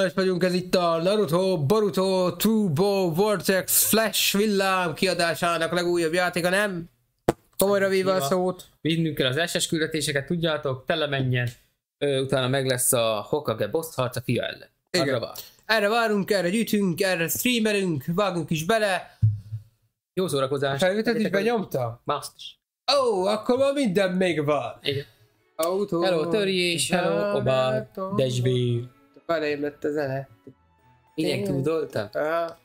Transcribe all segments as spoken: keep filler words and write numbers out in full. nullás vagyunk, ez itt a Naruto, Boruto, Turbo, Vortex, Flash, villám kiadásának legújabb játéka, nem? Komolyra véve a szót. Vinnünk kell az es es küldetéseket, tudjátok, tele menjen. Ö, utána meg lesz a Hokage boss harc a fia ellen. Igen. Erre várunk, erre gyűjtünk, erre streamerünk, vágunk is bele. Jó szórakozás. Felvételt is benyomta? Mászt is. Ó, akkor ma minden még van. Igen. Autó. Hello törjés, hello oba, desbé. Belém lett a zene. Így tudoltam? Aha.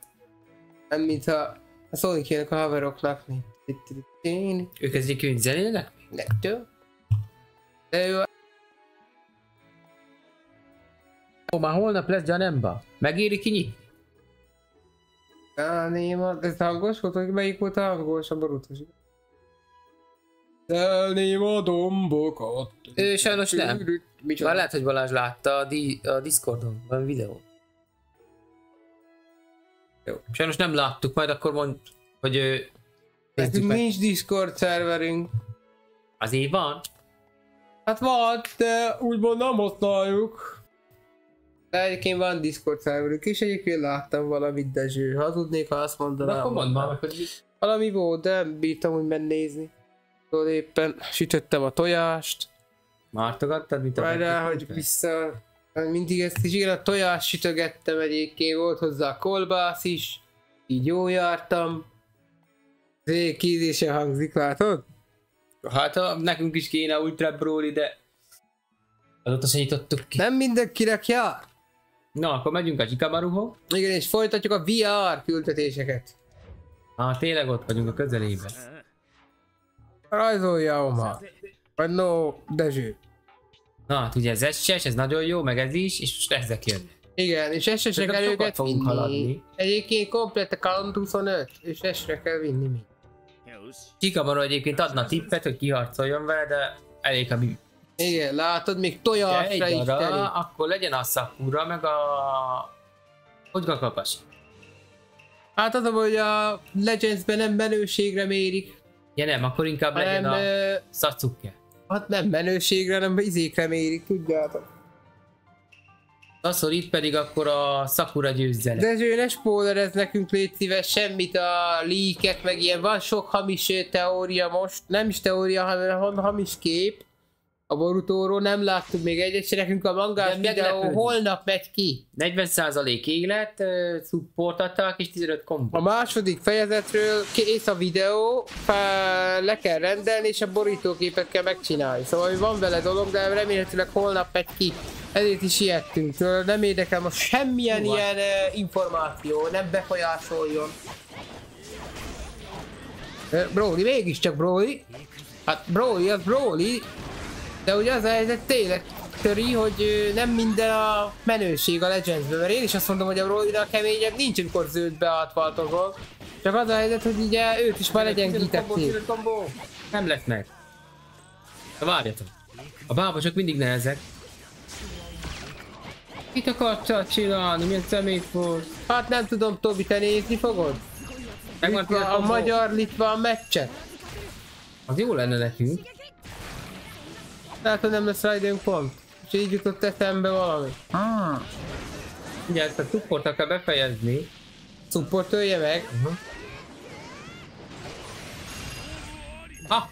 Nem mintha szólni kéne a haveroknak. Ők ezek így zenélnek? Nektől. De jó. Ó, már holnap lesz Janemba. Megéri kinyitni? Á, néma, ez hangos volt, hogy melyik volt a hangos a Borutos? Elném a dombokat. Ő sajnos nem. Már lehet, hogy Balázs látta a, di a Discordon, van videó. Jó. Sajnos nem láttuk, majd akkor mond, hogy ő... Nincs Discord szerverünk. Azért van? Hát van, de úgymond nem használjuk. De egyébként van Discord szerverünk, és egyébként láttam valamit, de zső. Hazudnék, ha azt mondanám. Akkor mondd már, hogy... Valami volt, de nem bírtam úgy megnézni. Éppen sütöttem a tojást. Mártogattad, mint a Várjál, hogy vissza... Mindig ezt is, igen, a tojást sütögettem egyébként, volt hozzá a kolbász is. Így jól jártam. Zé, kézésen hangzik, látod? Hát a, nekünk is kéne Ultra Broly, de... Azóta se nyitottuk ki. Nem mindenkinek jár. Na, akkor megyünk a Shikamaruhoz. Igen, és folytatjuk a vé er küldetéseket. Ah, tényleg ott vagyunk a közelében. Rajzolja oma. Vagy no, Dezső. Na, hát ugye ez es es, ez nagyon jó, meg ez is, és most ezek jönnek. Igen, és es esre kell őket vinni. Haladni. Egyébként komplet a kaland huszonöt, és es esre kell vinni mi. Shikamaru egyébként adna tippet, hogy kiharcoljon vele, de elég a mi. Igen, látod, még tojásra is terül. Akkor legyen a Sakura, meg a... Hogy kell kapasni? Hát az, hogy a Legendsben nem menőségre mérik. Ja nem, akkor inkább ha legyen nem, a ö... Sasuke. Hát nem menőségre, hanem izékre mérik, tudjátok. Aztán itt pedig akkor a Sakura győzze le. De ő ne spoilerezz nekünk, légy szíves, semmit a leaket, meg ilyen van sok hamis teória most. Nem is teória, hanem hamis kép. A Borutóról nem láttuk még egyet, se nekünk a mangás videó holnap megy ki. negyven százalék élet, uh, support adtak és tizenöt kombo. A második fejezetről kész a videó, le kell rendelni és a borítóképet kell megcsinálni. Szóval van vele dolog, de remélhetőleg holnap megy ki. Ezért is ijedtünk tőle, nem érdekel most semmilyen Húva. ilyen uh, információ, nem befolyásoljon. Uh, Broly, mégiscsak Broly. Hát Broly, az Broly. De ugye az a helyzet tényleg töri, hogy nem minden a menőség a Legendsből, mert én is azt mondom, hogy a Brolyra keményebb nincs, amikor zöldbe átvaltogol. Csak az a helyzet, hogy ugye őt is már legyengítették. Nem lett meg. Na várjatok. A bábosok mindig nehezek. Mit akartál csinálni? Milyen szemét volt? Hát nem tudom, Tobi, te nézni fogod? Litva, a magyar-litván meccset. Az jó lenne nekünk. Tehát, hogy nem lesz rá időnk pont. És így jutott eszembe valami. Ah. Ugye ezt a supportot kell befejezni. Support ölje meg. Uh-huh.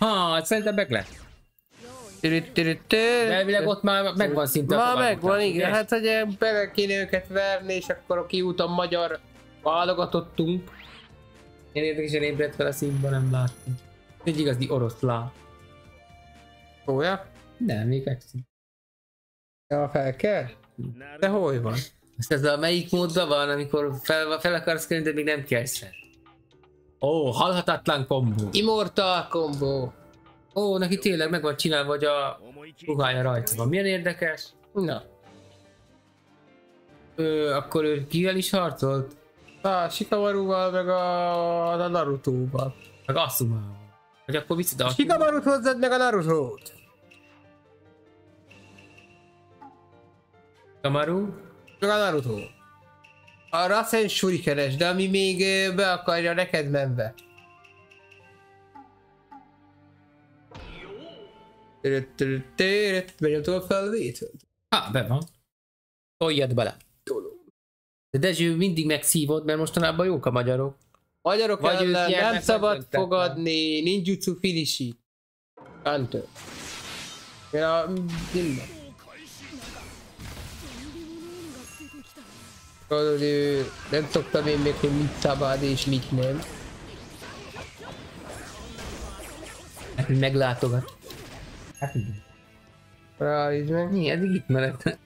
Aha, szerintem meg lesz. De elvileg ott már megvan szinte. Már megvan, igen. Hát, hogy be kéne őket verni, és akkor a kiút a magyar válogatottunk. Én érdekesen ébredt fel a Simba, nem láttam. Egy igazi oroszlán. Olyan? Nem, még fekszik. Ja, fel kell? De hol van? Most ez a melyik módban van, amikor fel, fel akarsz kerülni, de még nem kelsz fel. Ó, oh, halhatatlan kombó. Immortal kombó. Ó, oh, neki tényleg meg van csinálva, hogy a ruhája rajta van. Milyen érdekes? Na. Ő, akkor ő kivel is harcolt? A Shikamaruval, meg a, a Naruto-val. Meg Asumával. Hogy akkor viszont a... Shikamarut hozzád meg a Naruto-t! Shikamaru? Csak a Naruto. A Rasen Shurikenes, de ami még be akarja neked menve. Megy a tovább felvételt? Há, be van. Toljad bele. Tolom. De Dezső mindig megszívott, mert mostanában jók a magyarok. Magyarok Vagy ellen nem szabad fogadni ninjutsu finishi. Hunter. Ja, minden. Nem szoktam én még, hogy mit szabad és mit nem. Hát, hogy meglátogat. Hát igen. Ráízd meg. Mi? Eddig itt mered.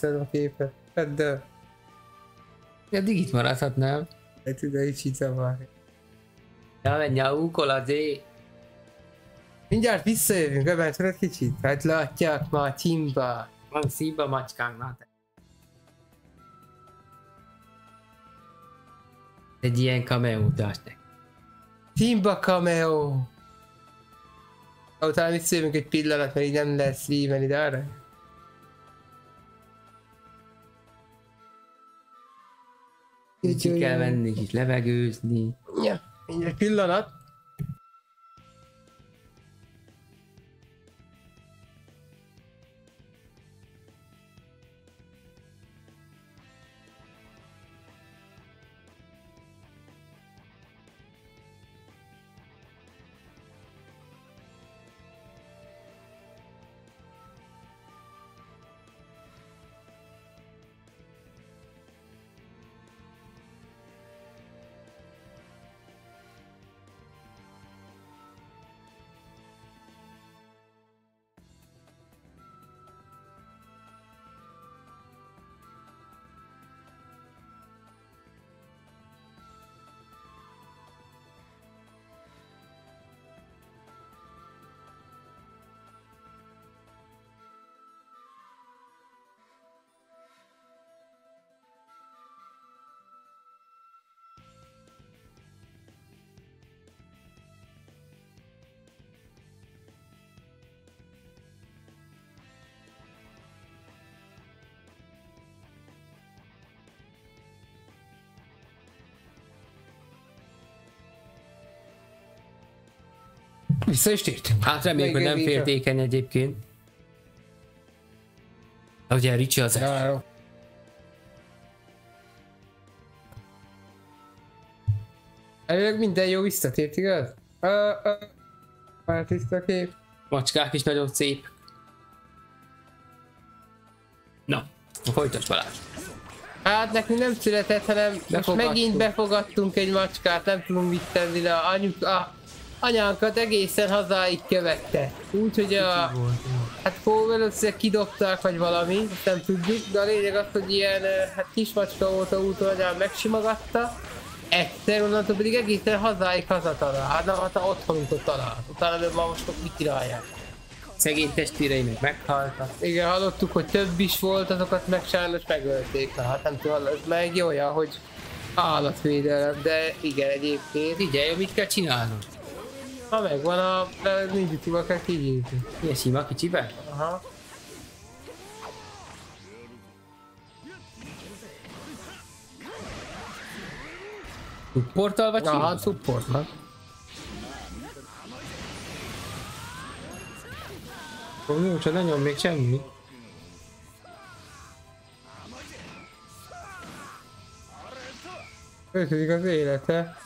Ez a képet. Hát de... Eddig itt maradhatnám. Hát ide is itt zavarni. Ja, menj a úkolazé. Mindjárt visszajövünk, öbben tudod kicsit. Hát látják már Simba. Van Simba macskánk már. Egy ilyen cameo utást neki. Simba cameo! Utána visszajövünk egy pillanat, mert így nem lesz vímeni, de arra. Ki kell menni, kicsit levegőzni. Ja, egy pillanat. Vissza is tértünk. Hát reméljük, hogy nem féltékeny egyébként. De ugye Ricsi az el. Előleg minden jó visszatért, igaz? Már tiszta kép. Macskák is nagyon szép. Na, folytasd Balázs. Hát nekünk nem született, hanem most megint befogadtunk egy macskát, nem tudunk mit tenni, de anyuk... Ah. Anyánkat egészen hazáig követte. Úgyhogy a... Hát valószínűleg kidobták vagy valami, nem tudjuk, de a lényeg az, hogy ilyen hát kismacska volt a úton, anyám megsimogatta. Egyszer, onnantól pedig egészen hazáig hazatalál. Hát nem, hát otthonunkot talál. Utána már most mit királják. Szegény testvéreinek meghaltak. Igen, hallottuk, hogy több is volt, azokat meg sajnos megölték. Hát nem tudom, ez meg jó, olyan, hogy állatvédelem, de igen, egyébként. Figyelj, mit kell csinálnod? Ha megvan a... nincs túl kell kigyűjtni. Ilyen sima kicsibe? Aha. Supporttal vagy sima? Aha, supporttal. Jó, csak ne nyom még semmi. Ötödik az élete.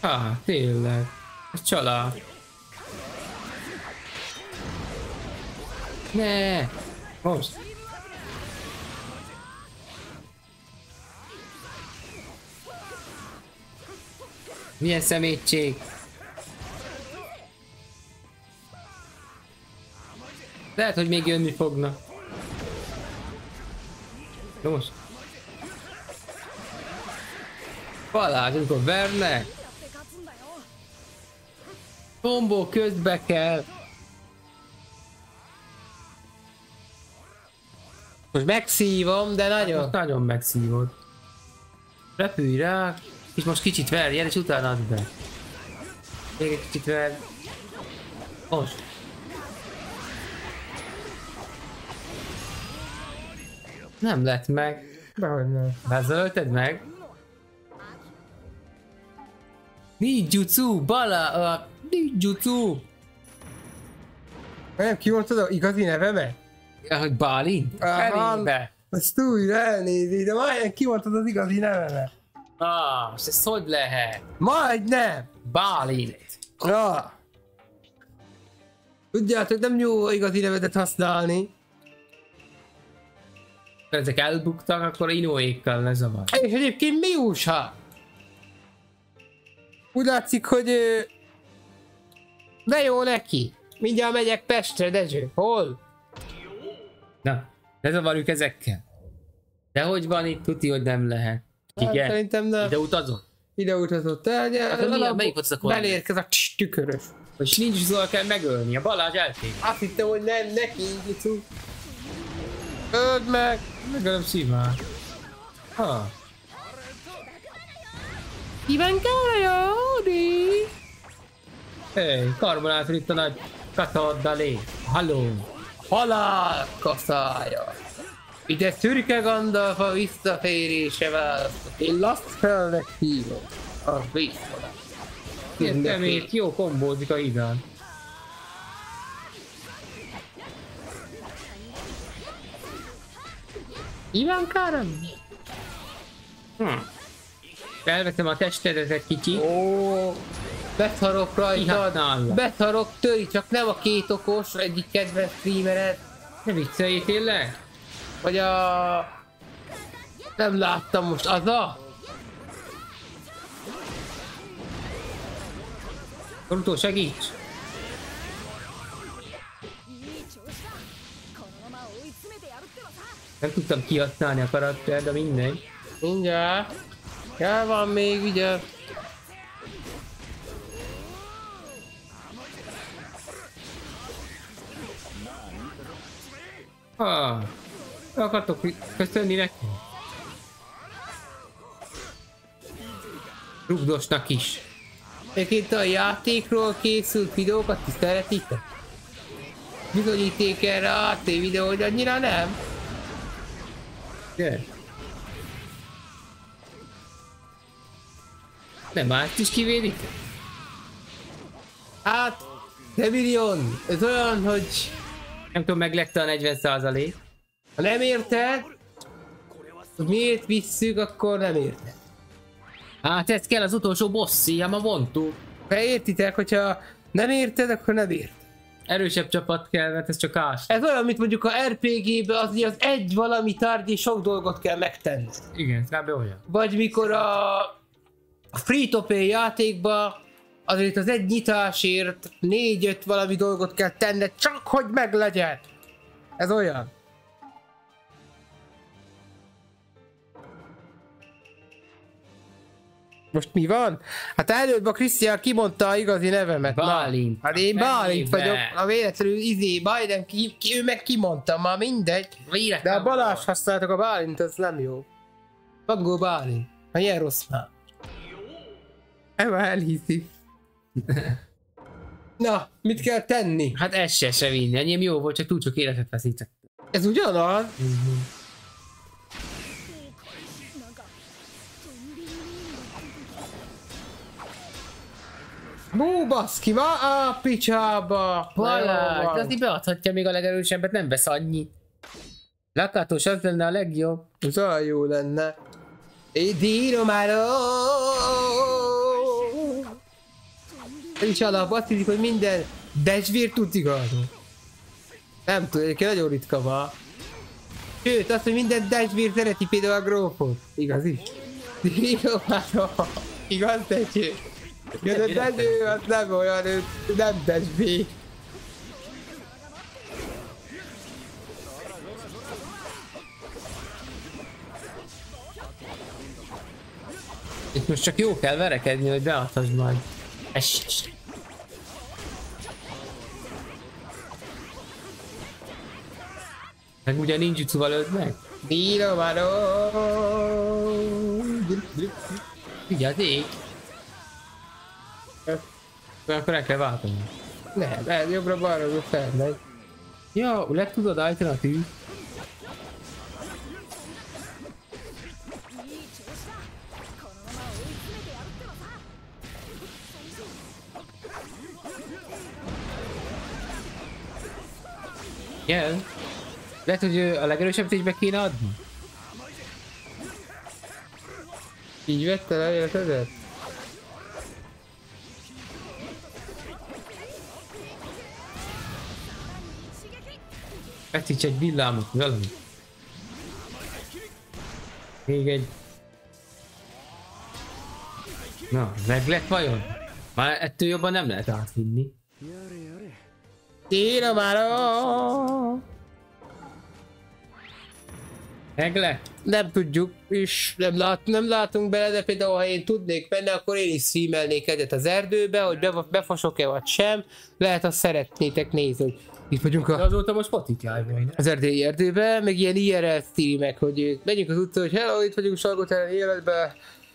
Ah, tényleg. Csalá! Ne! Most! Milyen szemétség! Lehet, hogy még jönni fogna. Most! Balázs, amikor vernek! Kombó közbe kell. Most megszívom, de nagyon. Hát nagyon megszívod. Repülj rá, és most kicsit verjen, és utána add be. Még egy kicsit ver. Most. Nem lett meg. Dehogy nem. Bezölted meg. Ninjutsu, bala. Ninjutsu! Nem ki volt az igazi neveme? Hogy Bálint? Felébe. Azt úgy elnézi, de már ki volt az az igazi neveme? Ah, és ez hogy lehet? Majdnem! Bálint! Ah. Tudjátok, nem jó igazi nevedet használni. Ha ezek elbuktak, akkor Inoékkel ne zavar. És egyébként mi újság? Úgy látszik, hogy... De jó neki. Mindjárt megyek Pestre, Dezső. Hol? Na, ne zavarjuk ezekkel. De hogy van itt? Tuti, hogy nem lehet. Igen? Szerintem nem. Ide utazott? Ide utazott. Melyik volt az a kormány? Belérkez a tükörös. És nincs szóval kell megölni, a Balázs eltét. Azt hittem, hogy nem neki indítjuk. Öld meg! Megölöm szíván. Ha. Kíván kell jódi! Hey, karbonátor itt a nagy katadalé. Halló! Halál kaszája! Ide szürke Gandalf a visszatérése választott. Én Laszfellnek hívom. Az visszolás. Érdemét jó kombózik a hidán. Iván Kárem? Hm. Felvetem a testedet egy kicsit. Ó, betharok rajta, betharok tőli, csak nem a két okos, egyik kedvenc streamered. Ne viccelj tényleg? Vagy a... Nem láttam most, az a? Boruto, segíts! Nem tudtam kihasználni a karakter, de mindegy. Mindjárt. Kell van még, ugye? Ah, akartok köszönni neki? Rugdosnak is. Egyébként a játékról készült videókat ti szeretitek? Bizonyíték erre a té videó, hogy annyira nem? Gyere! Nem mást is kivédik? Hát, de million! Ez olyan, hogy... Nem tudom, meglette a negyven százalék. Ha nem érted, hogy miért visszük, akkor nem érted. Hát ez kell az utolsó bosszi, ám a vontuk. De értitek, hogyha nem érted, akkor nem ért. Erősebb csapat kell, mert ez csak ás. Ez olyan, mint mondjuk a er pé gé-ben az, az egy valami tárgyi sok dolgot kell megtenni. Igen, kb. Olyan. Vagy mikor a, a free-to-play játékban azért az egy nyitásért négy-öt valami dolgot kell tenned, csak hogy meglegyen. Ez olyan. Most mi van? Hát előbb a Krisztián kimondta a igazi nevemet. Bálint. Na, hát én Bálint vagyok. A véletlenül izé, Biden, ki, ki, ő meg kimondta, már mindegy. De a Balázs használtak a Bálint, az nem jó. Magó Bálint. Hát ilyen rossz már. Eva elhiszi. Na, mit kell tenni? Hát ez se se vinni. Enyém jó volt, csak túl sok életet veszítek. Ez ugyanaz? Mm-hmm. Bú, baszki, ma a picsába! Balázs, de azért beadhatja még a legerősebbet, nem vesz annyit. Lakátós, az lenne a legjobb. Az olyan jó lenne. Édírom már! Nincs alap, azt hiszik, hogy minden desvér tud igazolni. Nem tudom, egyébként nagyon ritka van. Sőt, azt, hogy minden desvér szereti például a grófot. Igaz is? Édírom már! Igaz, Dezső? Ja, de Dezső az nem olyan, ő nem Dezső. Itt most csak jó kell verekedni, hogy beadhassd majd. Ess. Meg ugye ninjutsuval öld meg? Dinomaró! Vigyázz! De akkor el kell váltani. Nem, lehet jobbra balra, jobb felmegy. Ja, le tudod állítani a tűz. kell. Lehet, hogy a legerősebbet is be kéne adni? Így vette el életedet? Vetíts egy villámot, valami. Még egy... Na, meg lett vajon? Már ettől jobban nem lehet átvinni. Shikamaru! Meg lett? Nem tudjuk, és nem, lát, nem látunk bele, de például ha én tudnék benne, akkor én is szímelnék egyet az erdőbe, hogy be, befosok-e vagy sem. Lehet, ha szeretnétek nézni. Itt vagyunk a... De azóta most patitjában. Az erdélyi erdőben, meg ilyen i er el streamek, hogy megyünk az utcán, hogy hello, itt vagyunk Sargotán életben.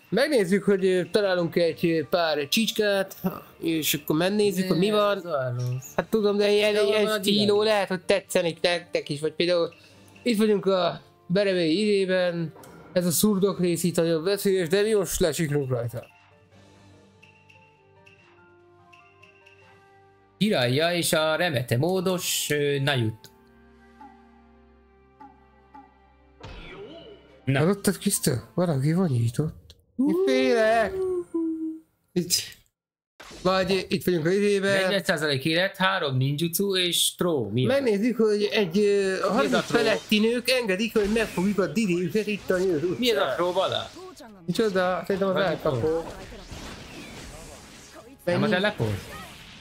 Megnézzük, hogy találunk egy pár csicskát, és akkor megnézzük, hogy mi van. Hát tudom, de ilyen stíló lehet, hogy tetszenek nektek is, vagy például itt vagyunk a Beremei idében, ez a szurdok rész itt nagyon veszélyes, de mi most lesiklunk rajta. Jiraiya és a remete módos Naruto. Na. Hallottad, Krisztián? Valaki van nyitott. Én félek! Itt. Vagy itt vagyunk a idében. negyven százalék élet, három ninjutsu és tró. Megnézzük, hogy egy uh, harminc feletti nők engedik, hogy megfogjuk a didi-üket itt a nyílt utcán. Milyen a tró vala? Micsoda, szerintem az elkapó. Nem az elleport?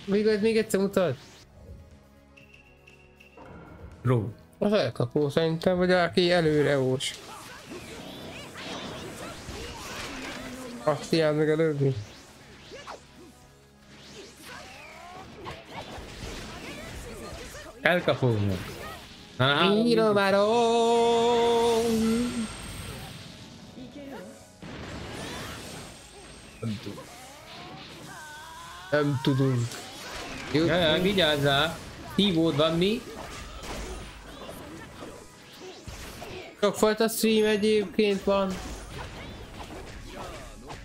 Még, még egyszer mutat. Ró. Az elkapó szerintem, vagy aki előre ós. Azt hiány meg előbbi. Elkapónak. Kimimaro! Nem tudunk. Nem tudunk. Jaj, vigyázzál! Hívód van mi? Sokfajta stream egyébként van.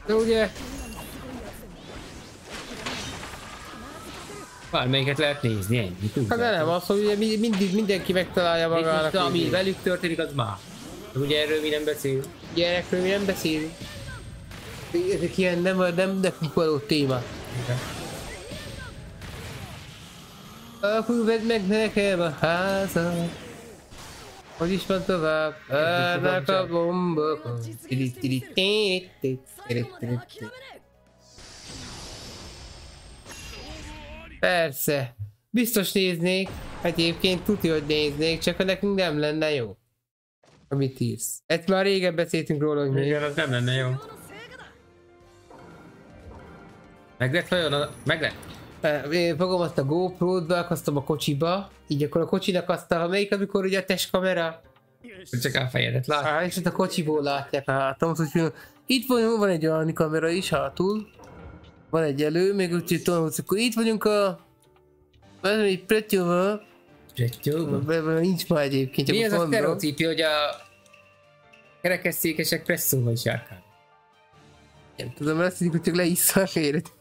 De ugye? Bármelyiket lehet nézni, ennyi. Hát de nem, az, hogy ugye mindig mindenki megtalálja magának. Most, ami velük történik, az már. Ugye erről mi nem beszélünk? Gyerekről mi nem beszélünk. Ezek ilyen nem, nem nekünk való téma. Akkor vedd meg nekem a házat. Hogy is van tovább? Állnak a bombokon. Persze. Biztos néznék. Egyébként tudja, hogy néznék, csak ha nekünk nem lenne jó. Amit írsz. Ezt már régen beszéltünk róla, hogy igen, az nem lenne jó. Meg lett vajon a... Meg lett? Én fogom azt a GoPro-t, beakasztom a kocsiba, így akkor a kocsinak azt a melyik, amikor ugye a testkamera? Csak a fejedet látják. Hát, és ott a kocsiból látják a hátam, hogy itt vagyunk, van egy olyan kamera is hátul. Van egy elő, még úgy tudom, hogy akkor itt vagyunk a... Van egy prettyóval. Prettyóval? Nincs már egyébként. Mi az a sztereotípia, hogy a... kerekesszékesek presszóval is járkálnak? Nem tudom, azt hiszik, hogy csak leissza a féret.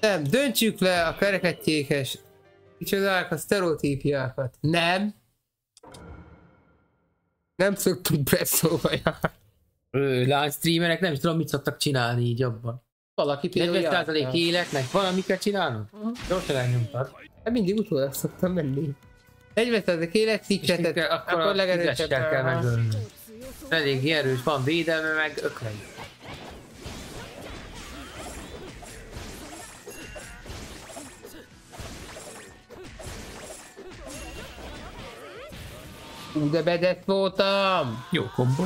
Nem, döntsük le a kerekettyékes kicsodák a sztereotípiákat. Nem! Nem szoktunk presszóba járni. Ő, lány streamerek nem is tudom, mit szoktak csinálni így abban. Valaki például negyven százalék életnek valamiket csinálnak? Uh-huh. Gyorsan elnyomtad. Hát mindig utólag szoktam menni. negyven százalék élet, cikletet, akkor, akkor legerősebb kell megölni. Elég erős, van védelme, meg öklei. Ú, de bedett voltam! Jó kombo.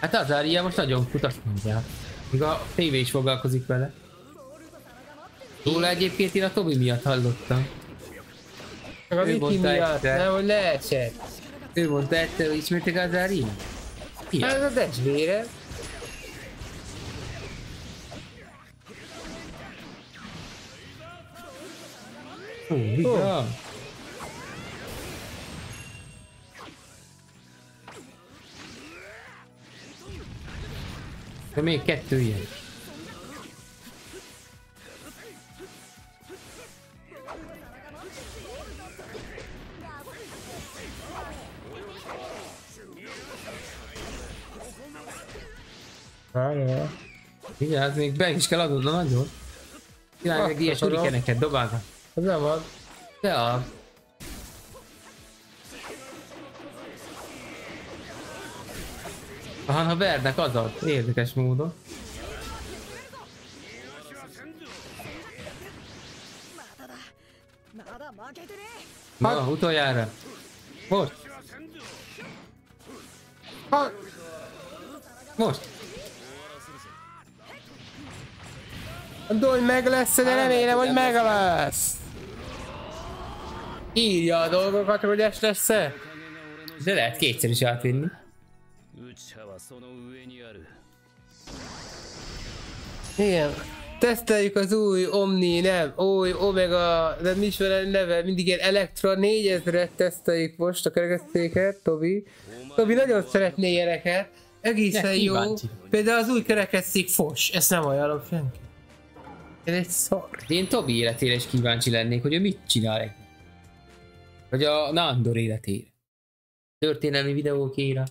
Hát az Aria most nagyon kutat mondják. Még a tévé is foglalkozik vele. Róla egyébként én a Tobi miatt hallottam. Csak a Viki miatt, nem, hogy leesett. Ő mondta egyszer, hogy ismertek az Aria? Hát az a testvére. Hú, oh. De még kettő ilyen. Várjál. Vigyázz, még be is kell adod, na nagyon. Király meg ilyen surikeneket dobálnak. Ez nem van. De az. Aha, ha vernek az ad, érdekes módon. Na, utoljára. Most. Ha. Most. Mondom, hogy meg lesz, de remélem, hogy meg lesz. Írja a dolgokat, hogy ez lesz-e? De lehet kétszer is átvinni. Igen. Teszteljük az új Omni, nem, új Omega, de mi is van a neve, mindig ilyen Elektra négyezret teszteljük most a kerekesszéket, Tobi. Tobi nagyon szeretné ilyeneket, egészen jó. Például az új kerekesszék fos, ezt nem ajánlom senki. Ez egy szar. Én Tobi életére is kíváncsi lennék, hogy ő mit csinál egy. Vagy a Nándor életére. Történelmi videókéra.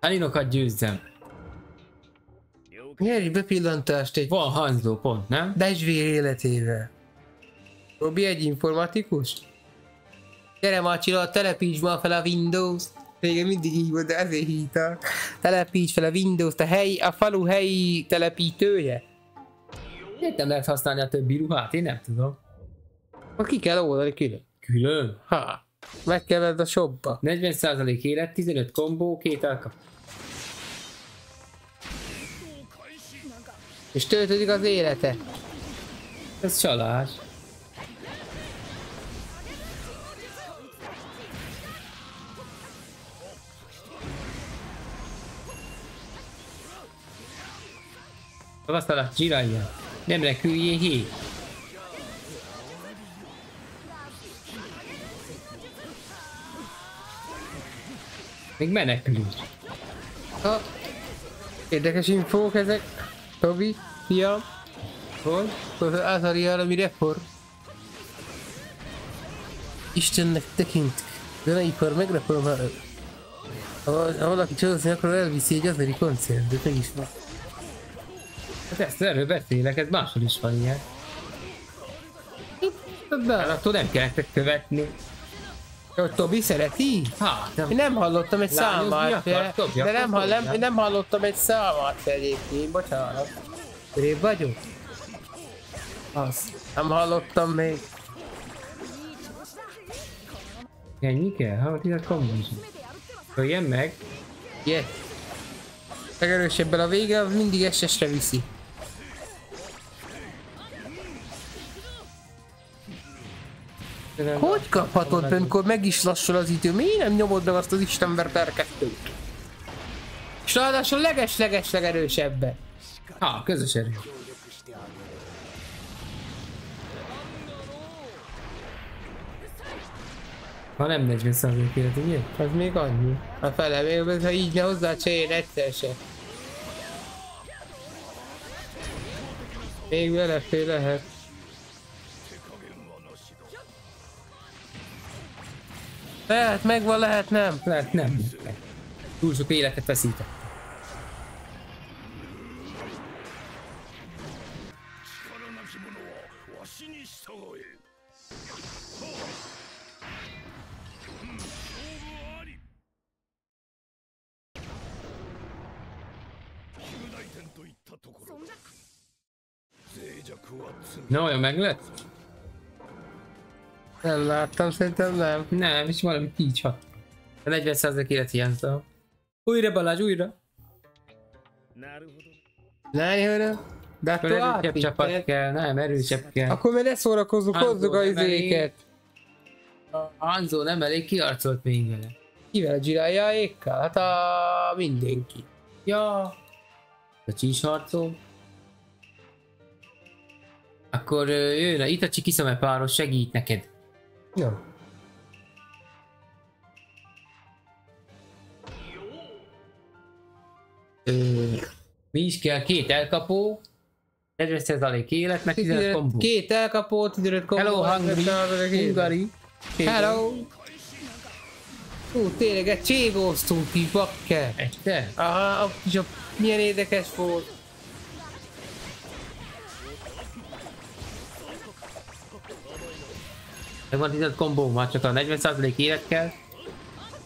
Aninokat győzzem. Nyerj bepillantást egy... Van Hanzó pont, nem? Dezsvér életére. Robi egy informatikus? Gyere Macsila, telepíts ma fel a Windows-t. Régen mindig így volt, de ezért hívtak. Telepíts fel a Windows-t, a, hely, a falu helyi telepítője. Miért nem lehet használni a többi ruhát? Én nem tudom. Ha ki kell oldani külön. Külön? Ha. Meg kell vedd a shopba. negyven százalék élet, tizenöt kombó, két alkap. És töltődik az élete. Ez csalás. Tapasztalat, Jiraiya. Nem reküljél hét. Még menekülünk. Ha. Érdekes infók ezek. Tobi, fiam. Hol? Átariál, ami reform. Istennek tekint. Zeneipar megreformál. Ha valaki csodozni, akkor elviszi egy azeri koncert, de meg is van. Hát ezt erről beszélek, ez máshol is van ilyen. De attól nem kell nektek követni. Hogy Tobi szereti? Hát, nem. Én nem hallottam egy számát, de nem, hall, nem, nem hallottam egy számát egyébként, bocsánat. Rébb vagyok? Azt nem hallottam még. Ennyi kell? Ha, hogy a kombózom. Jön meg. Yes. Legerősebben a vége, mindig esesre viszi. Hogy kaphatod, amikor meg is lassul az idő? Miért nem nyomod meg azt az Istenverter kettőt? És ráadásul leges-leges legerősebben. Ah, közös erő. Ha nem negyven százalék élet, ugye? Az még annyi. A fele még, ha így ne hozzá csinálj egyszer se. Még belefél lehet. Lehet megvan, lehet nem. Lehet nem. Túl sok életet veszített. Na, olyan meg lett? Nem láttam, szerintem nem. Nem, és valami így hat. A negyven százalék élet hiányzta. Újra Balázs, újra! Nányhőre? De akkor erősebb csapat kell, nem erősebb kell. Akkor már ne szórakozzuk, hozzuk a izéket. Anzó nem elég kiharcolt még vele. Kivel a Jiraiyaékkal? Hát a... mindenki. Ja. A csísharcom. Akkor jön a Itachi kiszeme páros, segít neked. Jó. Mi is kell? Két elkapó, negyven százalék élet, meg tizenöt kombó. Két elkapó, tizenöt kombó. Hello Hungary. Hungary. Hello. Hú, tényleg egy csévóztunk ki, bakker. Te? Aha, a kis milyen érdekes volt. Meg van tizenegy kombó, már csak a negyven százalék élet kell.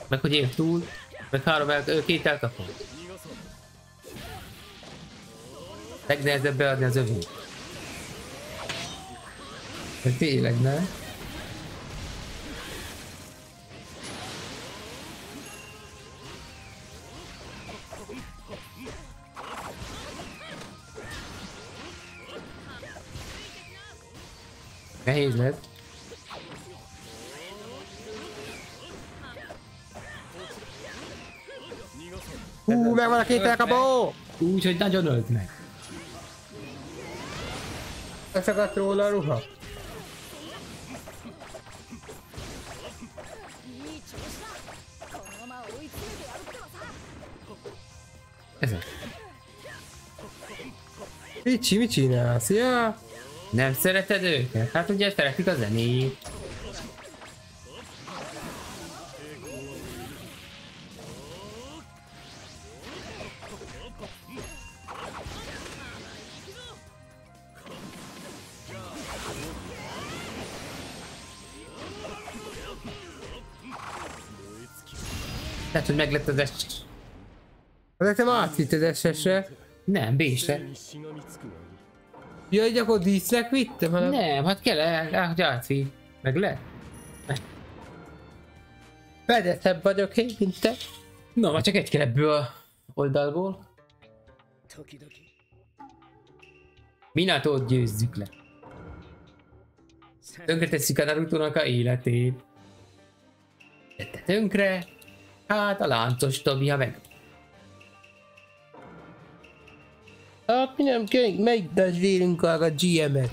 Meg hogy én túl. Meg három el, két elkapom. Legnehezebb beadni az övét. De tényleg, ne? Nehéz lett. Hú, meg van a két elkapó! Úgy, hogy nagyon ölt meg. Leszakadt róla a ruha. Ez az. Ricsi, mit csinálsz? Ja? Nem szereted őket? Hát ugye szeretik a zenét. Tehát, hogy meglett az es es. De te már átvitted es esre? Nem, B-sre. Jaj, akkor dísznek vittem? Hát... Nem, hát kell el, hogy átvitt. Meg le. Vedettebb vagyok én, mint te. No, már csak egy kell ebből a oldalból. Minatót győzzük le. Tönkretesszük a Narutónak a életét. Tette tönkre. Hát a láncos Tobi, ha meg. Hát mi nem kérünk, megdazsvélünk a gé em-et.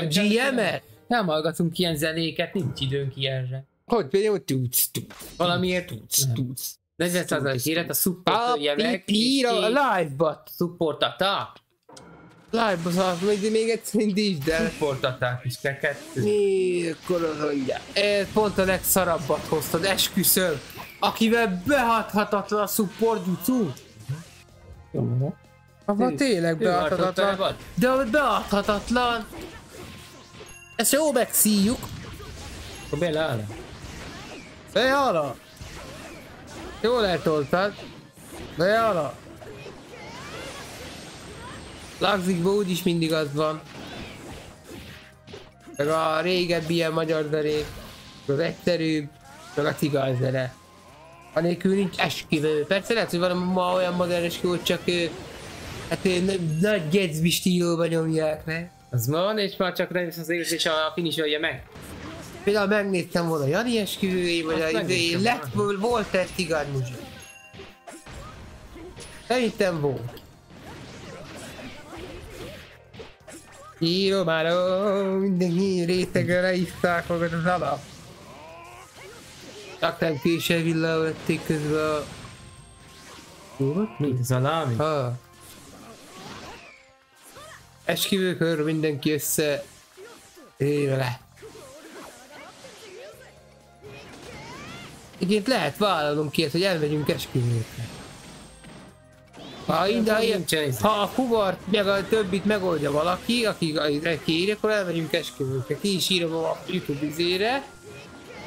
A gé em-et? Nem hallgatunk ilyen zenéket, nincs időnk ilyenre. Hogy például tudsz, tudsz. Valamiért tudsz, tudsz. negyven százalék élet a supportolja meg. Ír a live-bat. Supportatá. Live-ba szállt, még egyszer indítsd el. Supportatá is kell kettő. Miért koronolja? Pont a legszarabbat hoztad, esküszöl. Akivel behathatatlan a support jutó. Jó, abban tényleg beadhatatlan, de amit beadhatatlan, ezt jó megszíjjuk. Akkor beleáll. Beáll! Jól eltoltad. Beáll! Lagzikban úgyis mindig az van. Meg a régebbi ilyen magyar zenék, az egyszerűbb, meg a cigány zene. Anélkül nincs esküvő. Persze lehet, hogy valami ma olyan modern esküvő, hogy csak ő... Hát én nagy Gatsby stílóban nyomják, ne? Az van, és már csak nem az érzés, a finish-olja meg. Például megnéztem volna Jani esküvői, vagy a idején lett, volt egy cigár muzsa. Szerintem volt. Kiromáló, mindenki rétegre leiszták magad az alap. Csak nem később villavették közben a... Jó, mint az alámi? Ha. Esküvőkör mindenki össze... Éve le. Egyébként lehet vállalom ki, hogy elmegyünk esküvőkre. Ha, ide, ha a kuvart, meg a többit megoldja valaki, aki kiírja, akkor elmegyünk esküvőkre. Ki is írom a YouTube izére.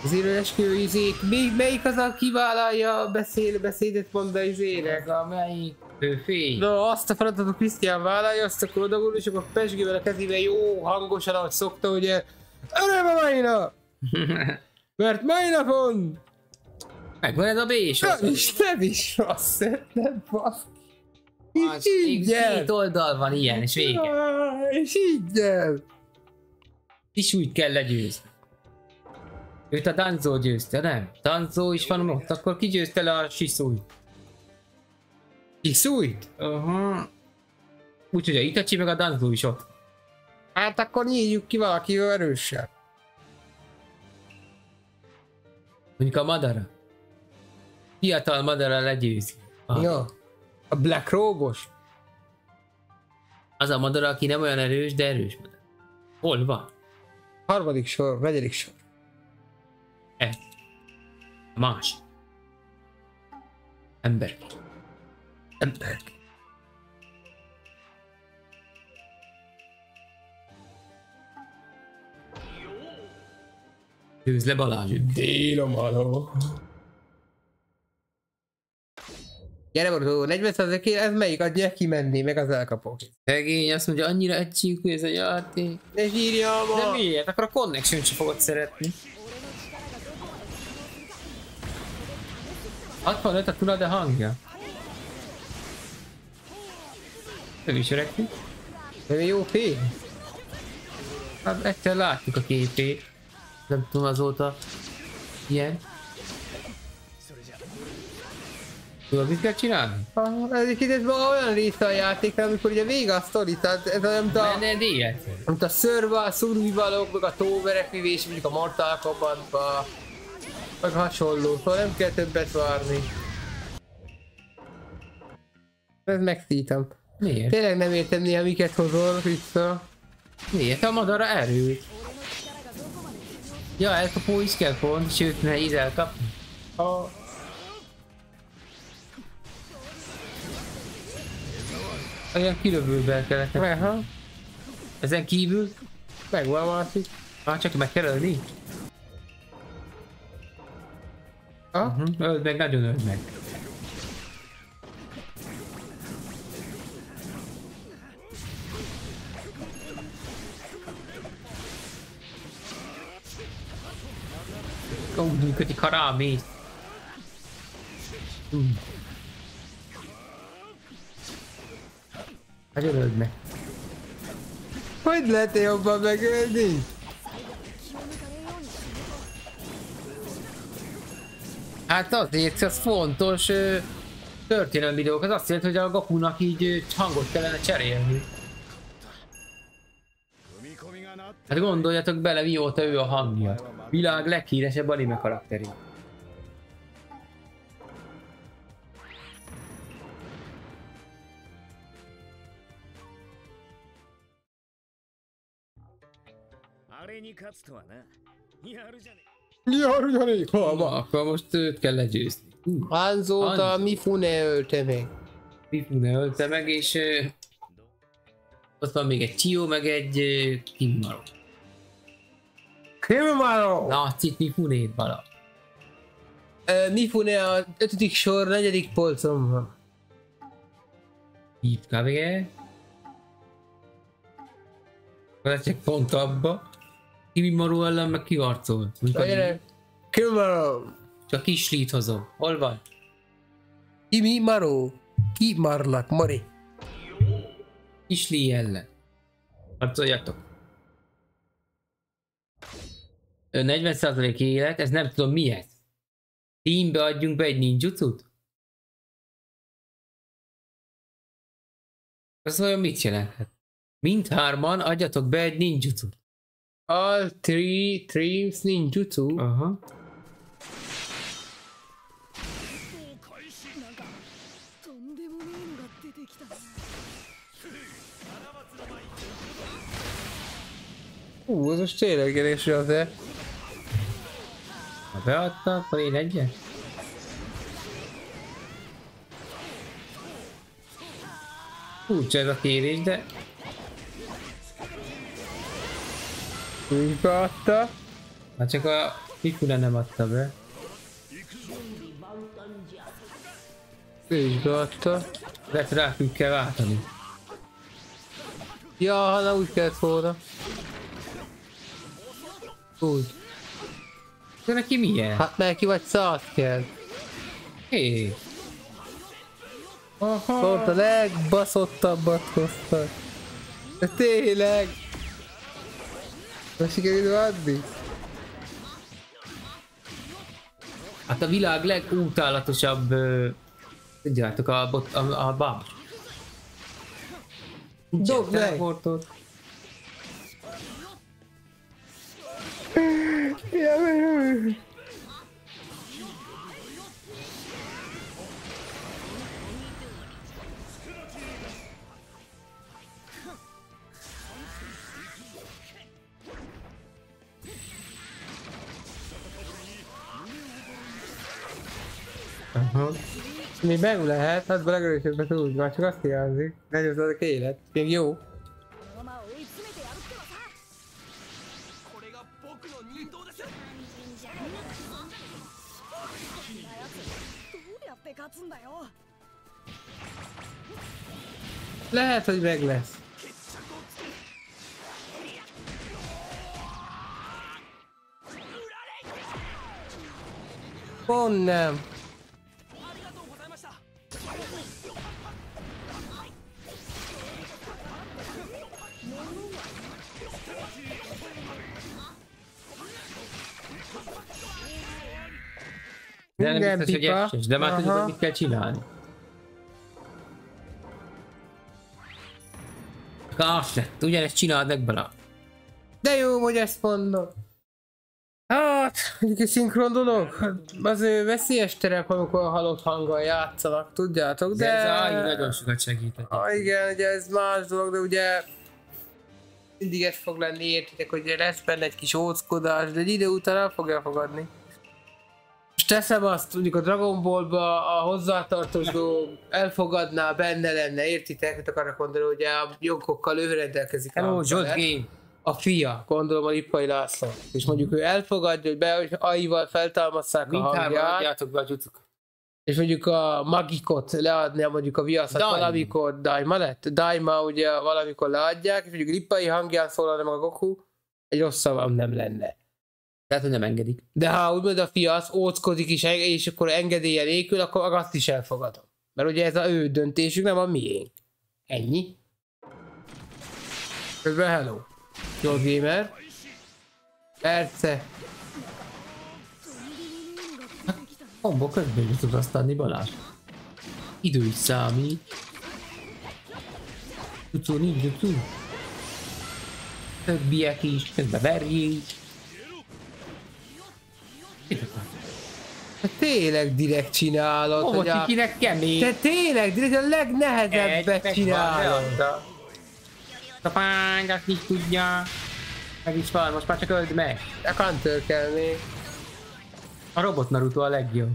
Az élő esküvő izék. Melyik az, aki vállalja a beszél, beszédet mond a izének? Amelyik? Főfény. Na, azt a feladatot Krisztián vállalja, azt akkor odagul, és akkor pesgővel a kezével jó hangosan, ahogy szokta, ugye. Öröm a mai nap! Mert mai napon! Megvan ez a B-s. Nem is, nem is rossz, nem basz. És így el! Két oldal van ilyen, és vége. És így el! És úgy kell legyőzni. Őt a Danzó győzte, nem? Danzó is van ott, akkor ki győzte le a Shisui? Shisui-t? Aha. Úgyhogy a Itachi meg a Danzó is ott. Hát akkor nyíljuk ki valaki erősebb. Mondjuk a Madara. Fiatal Madara legyőzi. Aha. Jó. A Black Robos. Az a Madara, aki nem olyan erős, de erős Madara. Hol van? Harmadik sor, negyedik sor. Más. Emberek. Emberek. Tűz le Balázs. Délom aló. Gyere Boruto, negyven százalékért ez melyik? Adja ki menni, meg az elkapok. Szegény azt mondja, annyira egységű ez a játék. Ne zsírjál ma! De miért? Akkor a Connection sem fogod szeretni. hatvanöt a Tula, de hangja. Ő is öregszik. De jó fél. Hát egyszer látjuk a képét. Nem tudom azóta ilyen. Tudod, mit kell csinálni? Ah, ez egy kicsit olyan része a játékra, amikor ugye vége a sztori, tehát ez olyan, mint a... Menned ilyet? Mint a Survival, Survivalok, meg a Toverek mivés, mondjuk a Mortal Kombatba, meg hasonló, szóval nem kell többet várni. Ez megszítem. Miért? Tényleg nem értem néha, miket hozol vissza. Miért? A Madara erőt. Ja, elkapó is kell pont, sőt, nehéz elkapni. A... Olyan kilövőben kellett nekem. Ezen kívül megvan valaki. Már csak meg kell ölni? Ah? Uh-huh. Öld meg, nagyon öld meg. Úgy működik, ha rámész. Hmm. Nagyon öld meg. Hogy lehet jobban megölni? Hát azért, ez fontos történelmi videók, az azt jelenti, hogy a Gokunak így hangot kellene cserélni. Hát gondoljatok bele, mióta ő a hangja. Világ leghíresebb anime karakteri. Járuljanék! Hol akkor most őt kell legyőzni. Danzóta Mifune ölte meg. Mifune ölte meg, és... Uh, ott van még egy Chiyo, meg egy... Uh, Kimimaro. Kimimaro! Na, itt Mifunét vala. Uh, Mifune a ötödik sor, negyedik polcon van. Itt kávégé. Csak pont abba. Kimimaro ellen meg kiharcolt. Kimimaro! Csak kis lít hozom. Hol van? Kimimaro! Kimarlak, Mari! Kis lí ellen. Harcoljatok. negyven százalék élet, ez nem tudom mi ez. Teambe adjunk be egy ninjutut? Ez olyan mit jelenthet? Mindhárman adjatok be egy ninjutut. All three teams ninjutsu. Aha. Hú, ez most tényleg erősre azért. Ha beadta, akkor én egyet? Furcsa ez a kérés, de... Simba adta. Hát csak a Mifune nem adta be. Simba adta. De rákünk kell váltani. Ja, hanem úgy kellett volna. Úgy. De neki milyen? Hát neki vagy száz kell. Hé. Szóval a legbaszottabbat hoztak. De tényleg. Most sikerült adni? Hát a világ legútálatosabb... Tudjátok, a bot... a, a báb. Dobd meg! Aha. Mi belül lehet, hát belegerősödve tudsz, már csak azt hiányzik. Legyen az a élet, még jó. Lehet, hogy meg lesz. Oh, nem. De nem biztos, hogy esses, de már tudjuk, hogy mit kell csinálni. Azt lett, ugyanezt csináld meg bele. De jó, hogy ezt mondom. Hát, egy szinkron dolog. Az ő veszélyes terep, amikor a halott hanggal játszanak, tudjátok, de... de ez á i nagyon sokat segített. Ah, igen, ugye ez más dolog, de ugye... mindig ez fog lenni, értitek, hogy lesz benne egy kis óckodás, de egy idő után el fogja fogadni. És teszem azt, mondjuk a Dragon Ball-ba a hozzátartozó elfogadná, benne lenne, értitek, mit akarok mondani, ugye a jogokkal ő rendelkezik. Hello, Johnny. A fia, gondolom a Lippai László. És mondjuk ő elfogadja, hogy be, hogy á i-val feltámasztják a hangját. Be a és mondjuk a Magikot leadni, mondjuk a viaszat valamikor Daima lett. Daima ugye valamikor leadják, és mondjuk Lippai hangján szólalna meg a Goku, egy rossz szavam nem lenne. Tehát, hogy nem engedik. De ha úgymond a fia az óckodik is, és akkor engedélye nélkül, akkor azt is elfogadom. Mert ugye ez a ő döntésük, nem a miénk. Ennyi. Közben hello. Jó gamer. Persze. Hamba közben is tud azt adni, Balázs. Idő is számít. Tucó nincs, tucó. Többiek is, közben verjék. Hát tényleg direkt csinálod. Ó, hogy kinek kemény. Te tényleg direkt a legnehezebbet csinálod. Tapány, azt így tudja. Meg is van, most már csak öld meg. A counter kell még. A robot Naruto a legjobb.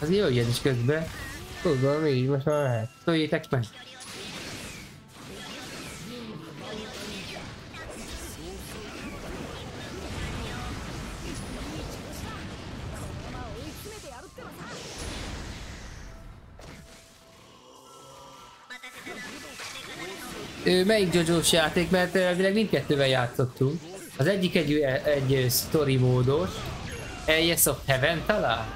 Az jöjjön is közben. Tudom, így most már lehet. Szóljétek meg. Ő melyik Jojo-s játék, mert elvileg mindkettővel játszottunk. Az egyik egy, egy sztori módos. Yes of Heaven talán?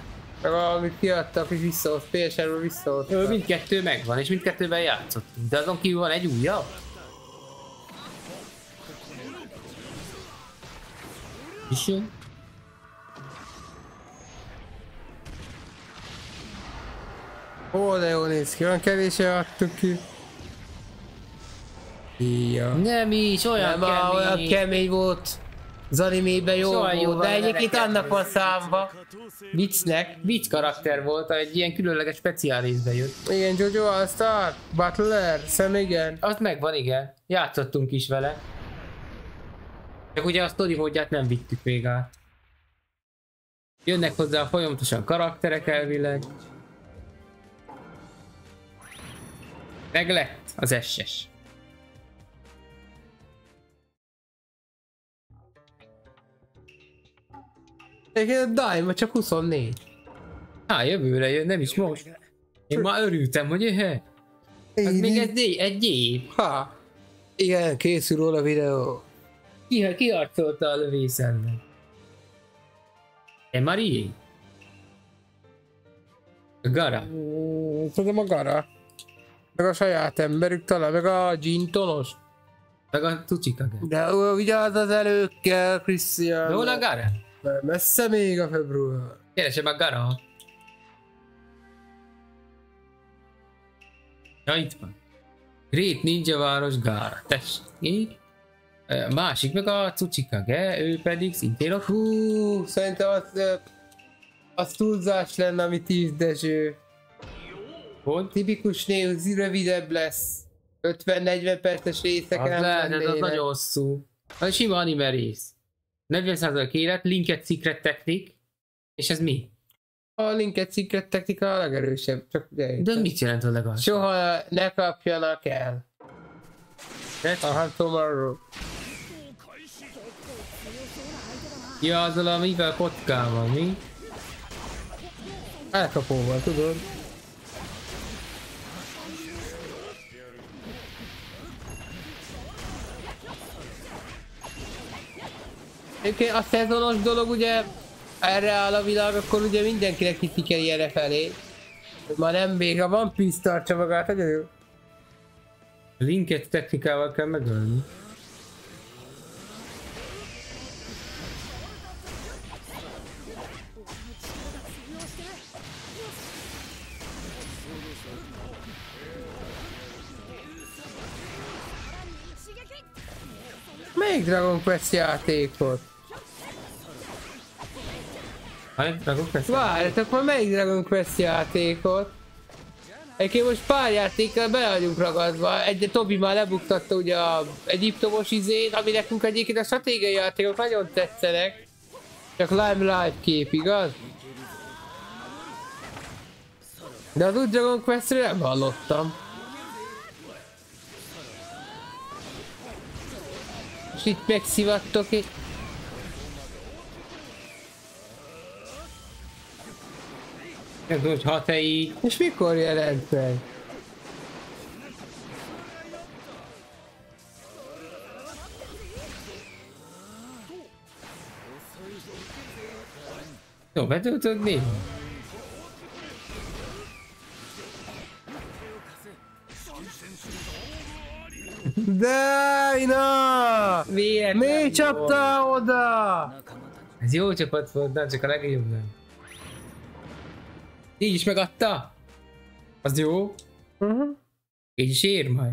Valamit kiadtak és visszahoz, pé es er-ből visszahoztak. Ő mindkettő megvan és mindkettővel játszottunk. De azon kívül van egy újabb? És jön? Ó, de jól néz ki, olyan kevésen adtuk ki. Ja. Nem is, olyan, nem, kemény. Olyan kemény volt. Az animében jó volt, de egyébként annak van számba. Viccnek, vicc karakter volt, egy ilyen különleges speciálisbe jött. Igen, Jojo All-Star, Butler, szem igen. Azt megvan, igen. Játszottunk is vele. Csak ugye a sztori módját nem vittük még át. Jönnek hozzá folyamatosan karakterek elvileg. Meg lett az es es. Egyébként a Daima csak huszonnégy. Á, jövőre jön, nem is most. Én már örültem, hogy jöhet. Hát még egy, egy év. Ha. Igen, készül róla videó. Ki, ki harcolta a lövész ellen? E Marie? A Gara? Hmm, tudom, a Gara. Meg a saját emberük talán, meg a Gintonos. Meg a Tucsikagán. De vigyázz az előkkel, Krisztián. Hol a Gara? Mert messze még a február. Keresem a Gara. Ja, itt van. Great Ninja város Gara. Tessék. Másik meg a Tsuchikage, ő pedig szintén a... Hú, szerintem az... az túlzás lenne, ami tízdeső. Pont tipikus néz, rövidebb lesz. ötven-negyven perces részek nem lennének. Az nagyon hosszú. Az sima anime rész. negyven százalék élet, Linked Secret Technique, És ez mi? A Linked Secret technika a legerősebb, csak ugye... De mit jelent a legalább? Soha ne kapjanak el. A Hantomarról. Ja, azzal a mivel kockával, mi? Elkapóval, tudod? Egyébként a szezonos dolog ugye erre áll a világ, akkor ugye mindenkinek hiszik kell ilyenre felé. Ma nem vége, a One Piece tartsa magát, hogy jó? Linket technikával kell megölni. Melyik Dragon Quest játékot? Melyik Dragon Quest játékot? Várjátok már, melyik Dragon Quest játékot? Egyébként most pár játékkal bele vagyunk ragadva. Egy Tobi már lebuktatta ugye a egyiptomos izét, ami nekünk egyébként a stratégiai játékok nagyon tetszenek. Csak Lime Live kép, igaz? De az új Dragon Questről nem hallottam. És itt megszivattok itt. Ez úgy hat így. És mikor jelent fel? Jó, be tudod nézni? Daima! Miért? Miért csapta oda? Ez jó csapat volt, nem csak a legjobb nem. Így is megadta? Az jó? Uh-huh. Így is ér majd.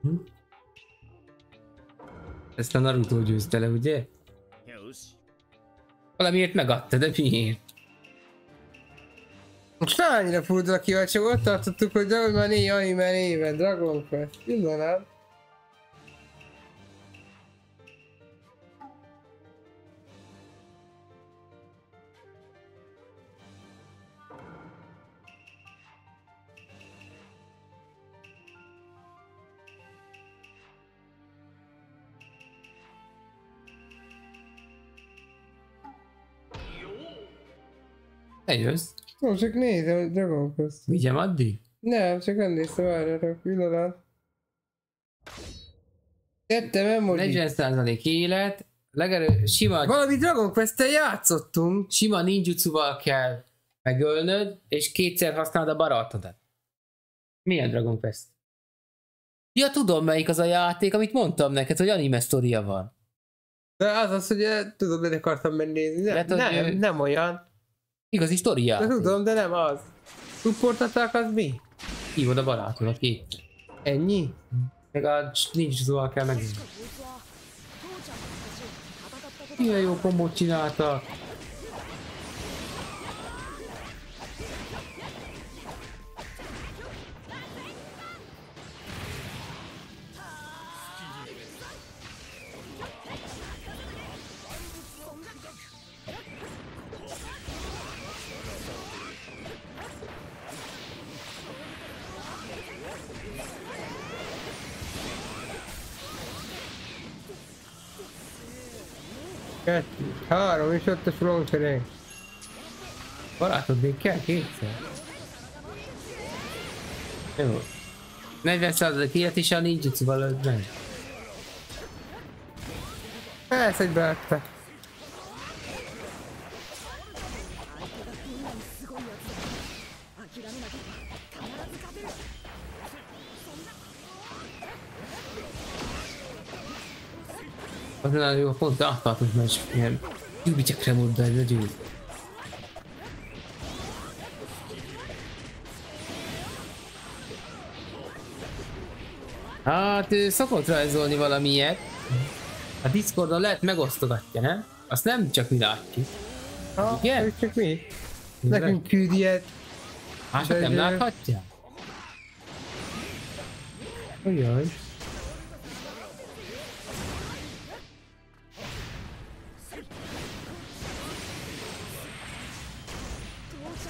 Hm? Ezt a Naruto győzte le, ugye? Valamiért megadta, de miért? Most már annyira furdul a kíváncsi, ott tartottuk, hogy Dragon Ball négy anime néven, Dragon Quest, mondanám. Eljössz? Ó, csak nézem, hogy Dragon Quest. Vigyem addig? Nem, csak emlékszem, várjátok, pillanat. Tettem emoji. negyven százalék élet, legerő... sima... Valami Dragon Quest-tel játszottunk. Sima ninjutsuval kell megölnöd, és kétszer használod a barátodat. Milyen Dragon Quest? Ja, tudom melyik az a játék, amit mondtam neked, hogy anime sztoria van. De az az, hogy tudom, hogy akartam megnézni. Nem, nem, ő... nem olyan. Igazi sztoriát. Tudom, de nem az. Supportálták az mi? Hívod a barátodat ki. Ennyi? Meg a nincs szóval kell megint. Milyen jó kombót csináltak. Három, és ott a slongszerénk. Barátod még kell kétszer. Jó. negyven százalék ilyet is a ninjutsuval ötben. Ezt egy beadta. Az nagyon jó, pont áttartott már is ilyen gyűbicsekre mondani, de gyűjt. Hát ő szokott rajzolni valamilyet. A Discordon lehet megosztogatja, nem? Azt nem csak mi látjuk. Ha, igen? Csak mi? Nekünk küld ilyet. Mások nem láthatja? Ugyan.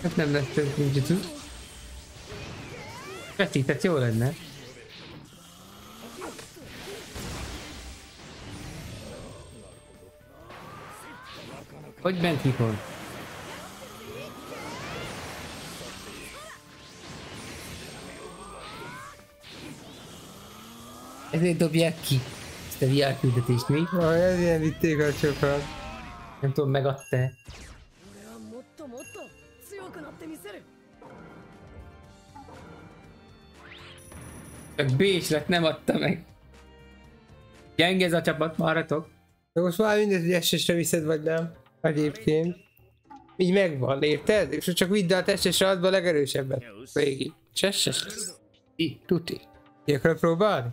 Hát nem lesz több ninjutsu. Feszített, jó lenne. Hogy bent mikor? Ezért dobják ki ezt a vé er küldetést, mi? Vaj, ezért vitték a csokat. Nem tudom, megadta-e. Csak Bécs lett, nem adta meg. Gyenge ez a csapat, maradtok. De most már mindent, hogy es es-re viszed vagy nem. Egyébként. Így megvan, érted? És csak vidd át es es-re, adba a legerősebbet. Végig. És es es lesz. Ki? Tuti. Ki akarod próbálni?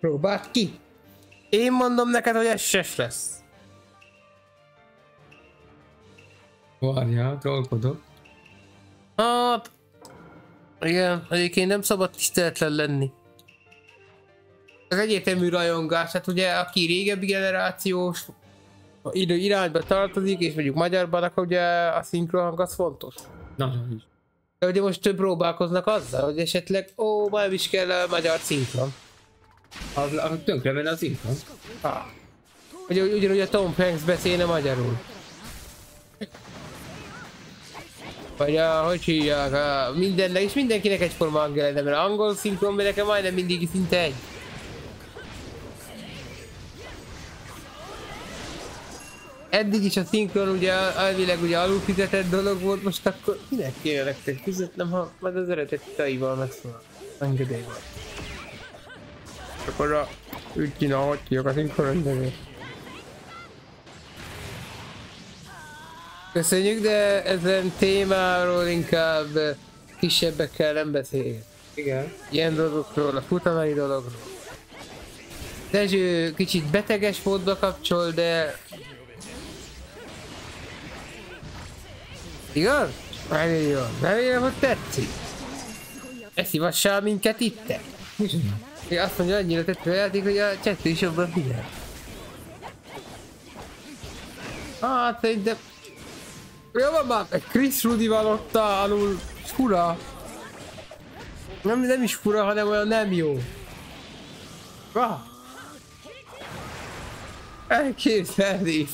Próbáld ki! Én mondom neked, hogy es es lesz. Várjál, trollkodok. Hát... igen, egyébként nem szabad tiszteletlen lenni. Az egyetemű rajongás, hát ugye aki régebbi generációs idő irányba tartozik, és mondjuk magyarban, akkor ugye a szinkronhang az fontos. Nagyon is. De ugye most több próbálkoznak azzal, hogy esetleg ó, majd is kell a magyar szinkron. Az, az tönkre menne a szinkron? Ah. Ugye ugyanúgy a Tom Hanks beszélne magyarul. Vagy a, hogy hívják, a, mindennek és mindenkinek egyforma angol lenne, mert angol szinkron, mert nekem majdnem mindig szinte egy. Eddig is a szinkron ugye elvileg ugye alulfizetett dolog volt, most akkor minek kéne nektek fizetnem, ha majd az eredeti taival megszólal. Engedély van. Akkor a úgy kéne, ahogy kijog a szinkron nevét. Köszönjük, de ezen témáról inkább kisebbekkel nem beszéljük. Igen. Ilyen dolgokról, a futamai dologról. Dezső kicsit beteges módba kapcsol, de... igaz? Nagyon jó. Remélem, hogy tetszik. Eszivassál minket itt? Ja, azt mondja, annyira tetsző a játék, hogy a csettő is jobban figyel. Hát szerintem... jó van már, egy Chris Rudival ott alul fura. Nem, nem is fura, hanem olyan nem jó. Ah. Elképzelni is.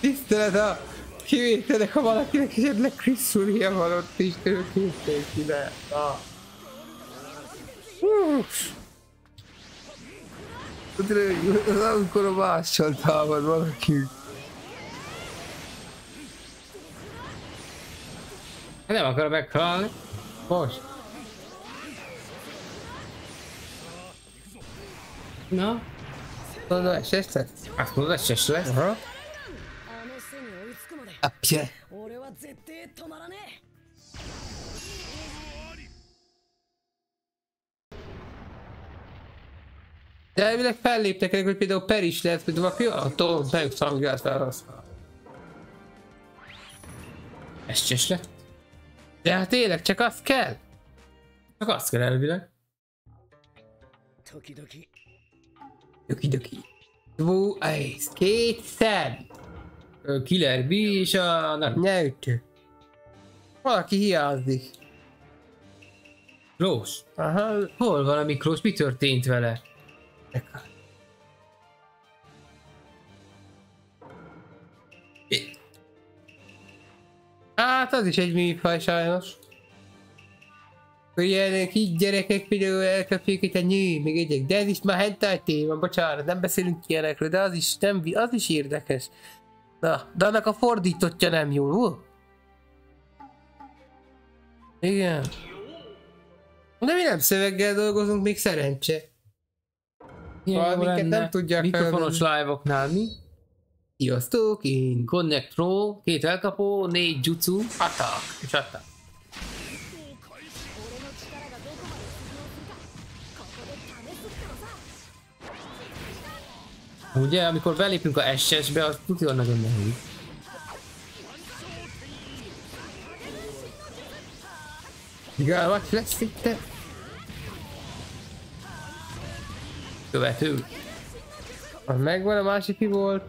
Tisztelet a... kivételek, ha valakinek esetleg Chris Rudia van ott is, ő képzeljük ide. Ah. Az amikor a mással támad valaki. Nem akar meghalni. Most. Na? Mondod, es es lesz? Azt mondod, es es lesz? Aha. Apje. De elvileg felléptek elég, hogy például Per is lehet, hogy valaki a Tom Hanks hangját felhasznál. es es lett? De hát tényleg, csak azt kell? Csak azt kell elvileg. Tokidoki. Tokidoki. Two Eyes. Két szem. Killer B és a... nyeltő. Valaki hiányzik. Klós? Aha. Hol van a Miklós? Mi történt vele? Hát az is egy műfaj sajnos. Ugye így gyerekek például elkapjuk itt a nyű, meg egyek, de ez is már hentai téma, bocsánat, nem beszélünk ilyenekről, de az is, nem, az is érdekes. Na, de annak a fordítottja nem jó, hú? Igen. De mi nem szöveggel dolgozunk, még szerencse. Valamiket nem tudják mikrofonos live-oknál mi? Sziasztok, én Connect Pro, két elkapó, négy jutsu, attack, és attack. Ugye, amikor belépünk a es es-be, az tudja nagyon nehéz. Igen, vagy lesz itt? Követő. Az megvan, a másik ki volt.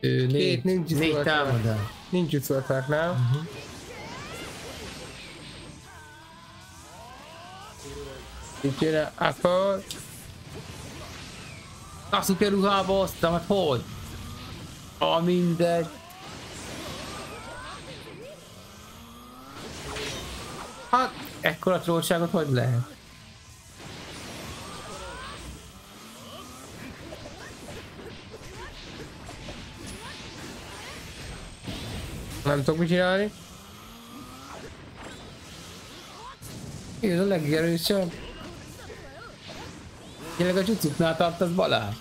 Két ninjutsu atáknál. Ninjutsu atáknál. Uh-huh. Itt jön a Apple. Sasuke ruhába osztam, hát hogy? A mindegy. Hát, ekkora trollságot hogy lehet? Nem tudok mit csinálni. Ez a legerősebb. Tényleg a csucuknál tartasz, Balázs.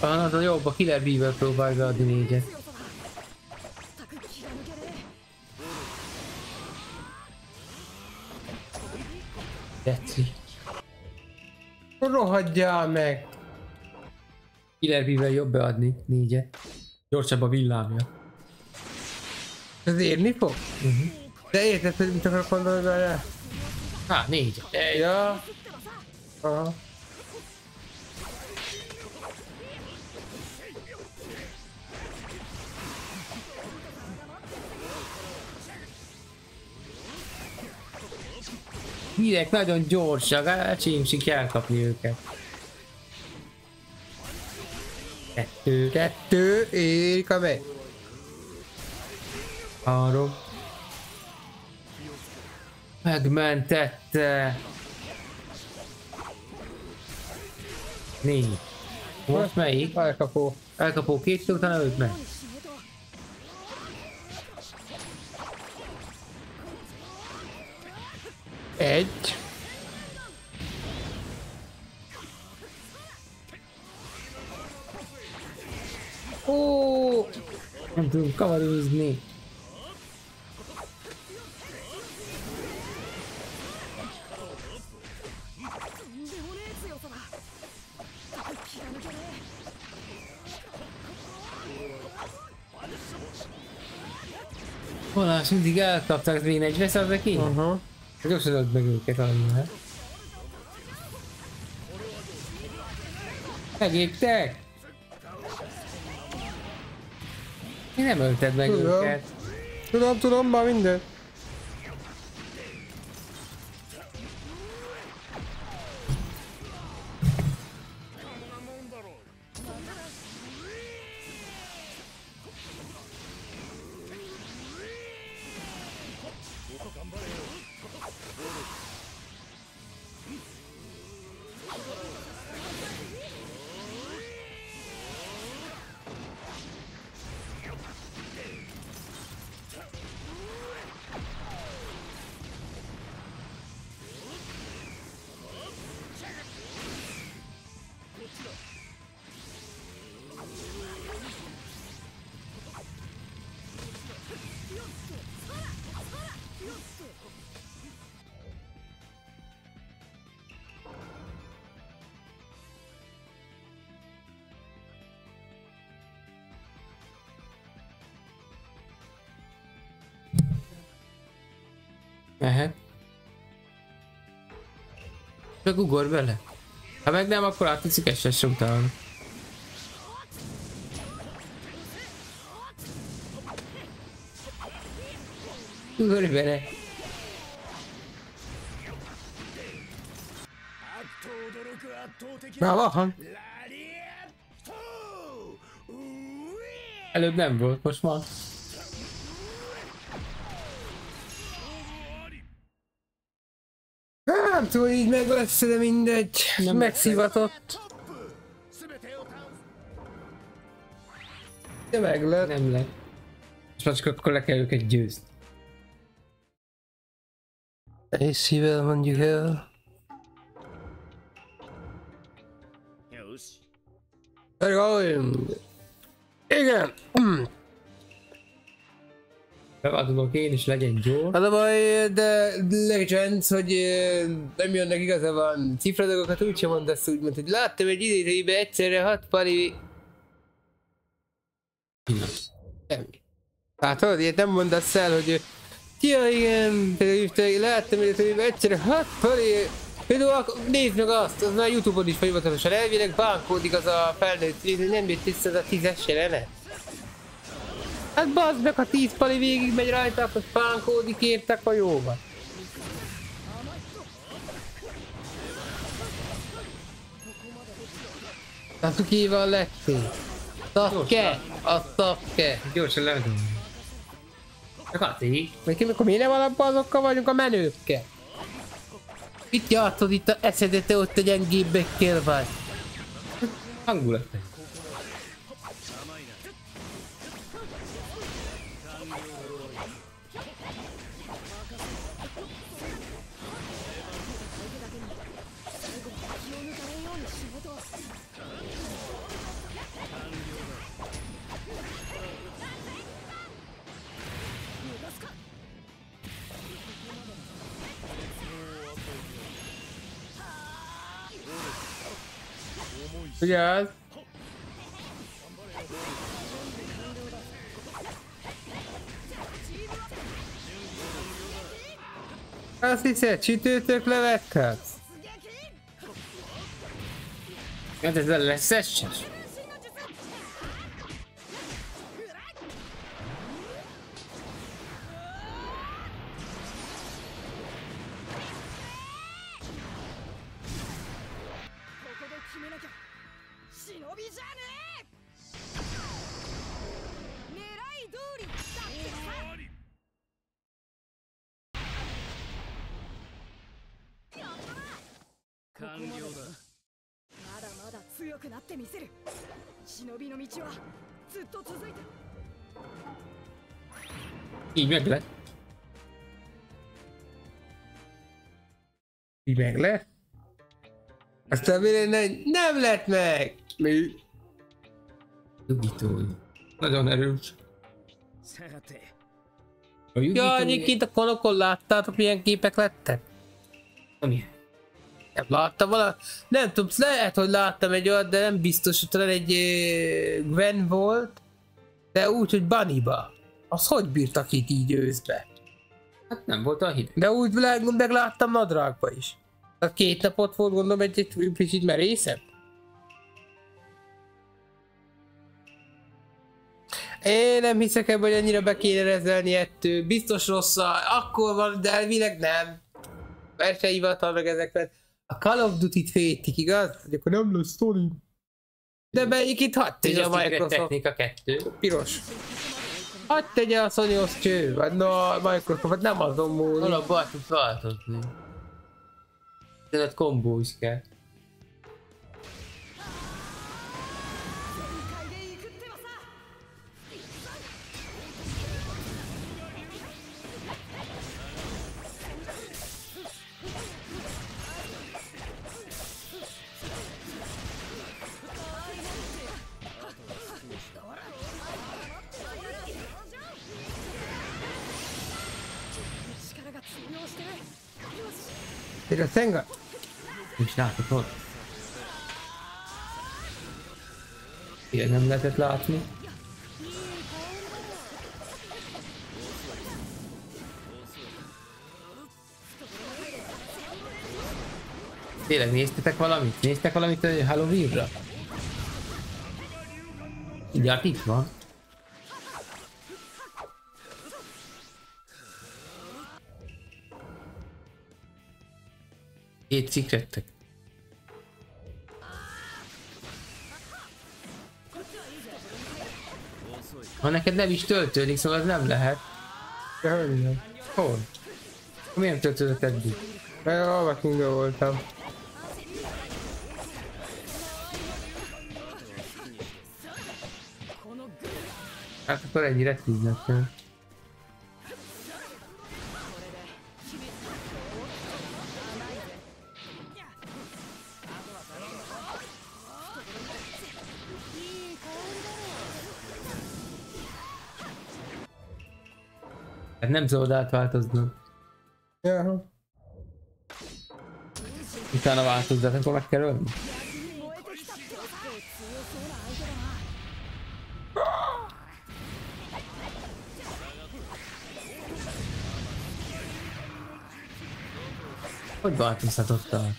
Talán az a jobb, a Killer B-vel próbálja adni négyet. Tetszik. Rohadjál meg! Killer B-vel jobb beadni négyet. Gyorsabb a villámja. Ez érni fog? Uh-huh. De érted, hogy mit akarok mondani vele? Há, négyet. Ja. Aha. Hírek nagyon gyorsak, elcsémsik elkapni őket. Kettő, kettő, érika meg! Három. Megmentette! Négy. Most melyik? Elkapó. Elkapó két, utána őt meg. Egy. Ó, nem tudunk kavarózni. Valás mindig elkapták végén egy veszázra ki? Aha. Köszönöd meg őket annyira, hát? Megéptek! Én nem ölted meg tudom. Őket. Tudom, tudom, már minden. Mehet. Csak ugor bele. Ha meg nem, akkor áttetszik estes utána. Ugorj bele. Na van. Előbb nem volt, most van. Nem tudom, így meg lesz, de mindegy, nem megszívatott. De meg lett. Nem lett. És most akkor le kell őket győzni. Észével mondjuk el. Igen. Beadulok én is, legyen gyors. Hát a baj, de legends, hogy nem jönnek igazában cifradogokat, úgysem mondasz úgymond, hogy láttam egy idézőjében egyszerre hat pali... Nem. Hát tudod, ilyet nem mondasz el, hogy ja igen, te láttam, hogy egyszerűen hát fölé, nézd meg azt, az már YouTube-on is hivatalosan elvileg bánkódik az a felnőtt, nem jött vissza az a tízes jelenet. Hát bazd meg, ha tíz pali végig megy rajta, akkor bánkódik értek a jóba. Natsuki-val lettél. Szapke! A szapke! Gyorsan levetem. Csak azért. Mikor mi nem alapban azokkal vagyunk a menőkkel? Mit játszod itt a eszedet, te ott a gyengébbekkel vagy? Hangulat. Ugye az? Azt hiszed, csütőtök levetkedsz? Hát ez le lesz esses? Így meg le. Így meg le. Aztán minden nem lett meg. Mi? Jugitó. Nagyon erős. Jaj, egyébként a konokon láttátok milyen képek lettek? Ami? Nem láttam vala... Nem tudom, lehet, hogy láttam egy olyat, de nem biztos, hogy talán egy Gwen volt. De úgy, hogy Bunnyba. Az hogy bírtak itt így őszbe? Hát nem volt a hideg. De úgy megláttam nadrágba is. A két napot volt, gondolom egy kicsit merészebb. Én nem hiszek ebben, hogy annyira be kéne rezelni ettől. Biztos rossz, akkor van, de elvileg nem. Mert se hivatal meg ezeket. A Call of Duty-t féltik, igaz? Akkor nem lesz sztori. De melyik itt hadd tegye a Microsoft. Technika kettő. Piros. Hadd tegye a Sony-hoz cső. Na, a Microsoft nem azon múlik. Alapban tud változni. De ott kombó is kell. Te a tenga! Nincs látok ott. Ilyen nem lehetett látni. Tényleg néztetek valamit? Néztek valamit a Halloween-ra? Mindjárt itt van. Két cikrettek. Ha neked nem is töltődik, szóval az nem lehet. De hogy nem? Hol? Miért nem töltődött eddig? Mert alvakinga voltam. Hát akkor ennyire tíznek kell. Nem szabad átváltoznod. Jaha. Utána változzát, akkor meg kell ölni. Hogy változtatottál?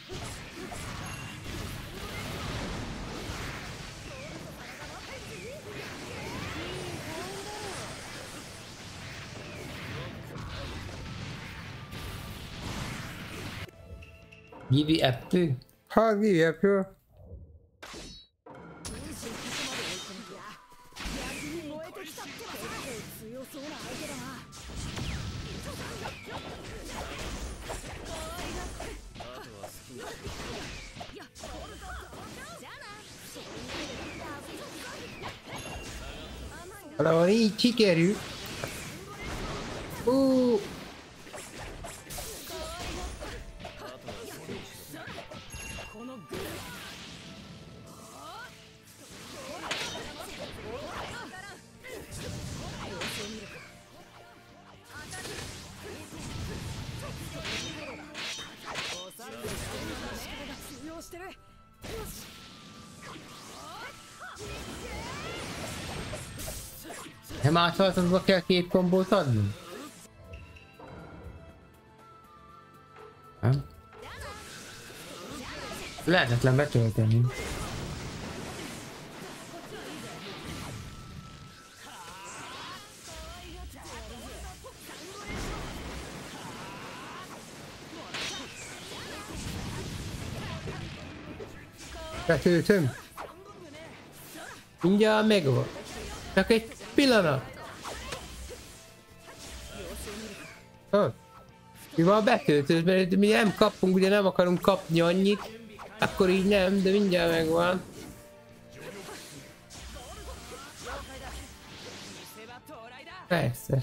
Vivi ettől? Ha, vivi ettől. Valahol így kikerül. Hú! Nem áthaladva kell két kombót adnunk? Nem? Lehetetlen betölteni. Betöltöm. Mindjárt megvan. Csak egy pillanat! Ah, mi van a betöltőt? Mert mi nem kapunk, ugye nem akarunk kapni annyit. Akkor így nem, de mindjárt megvan. Persze.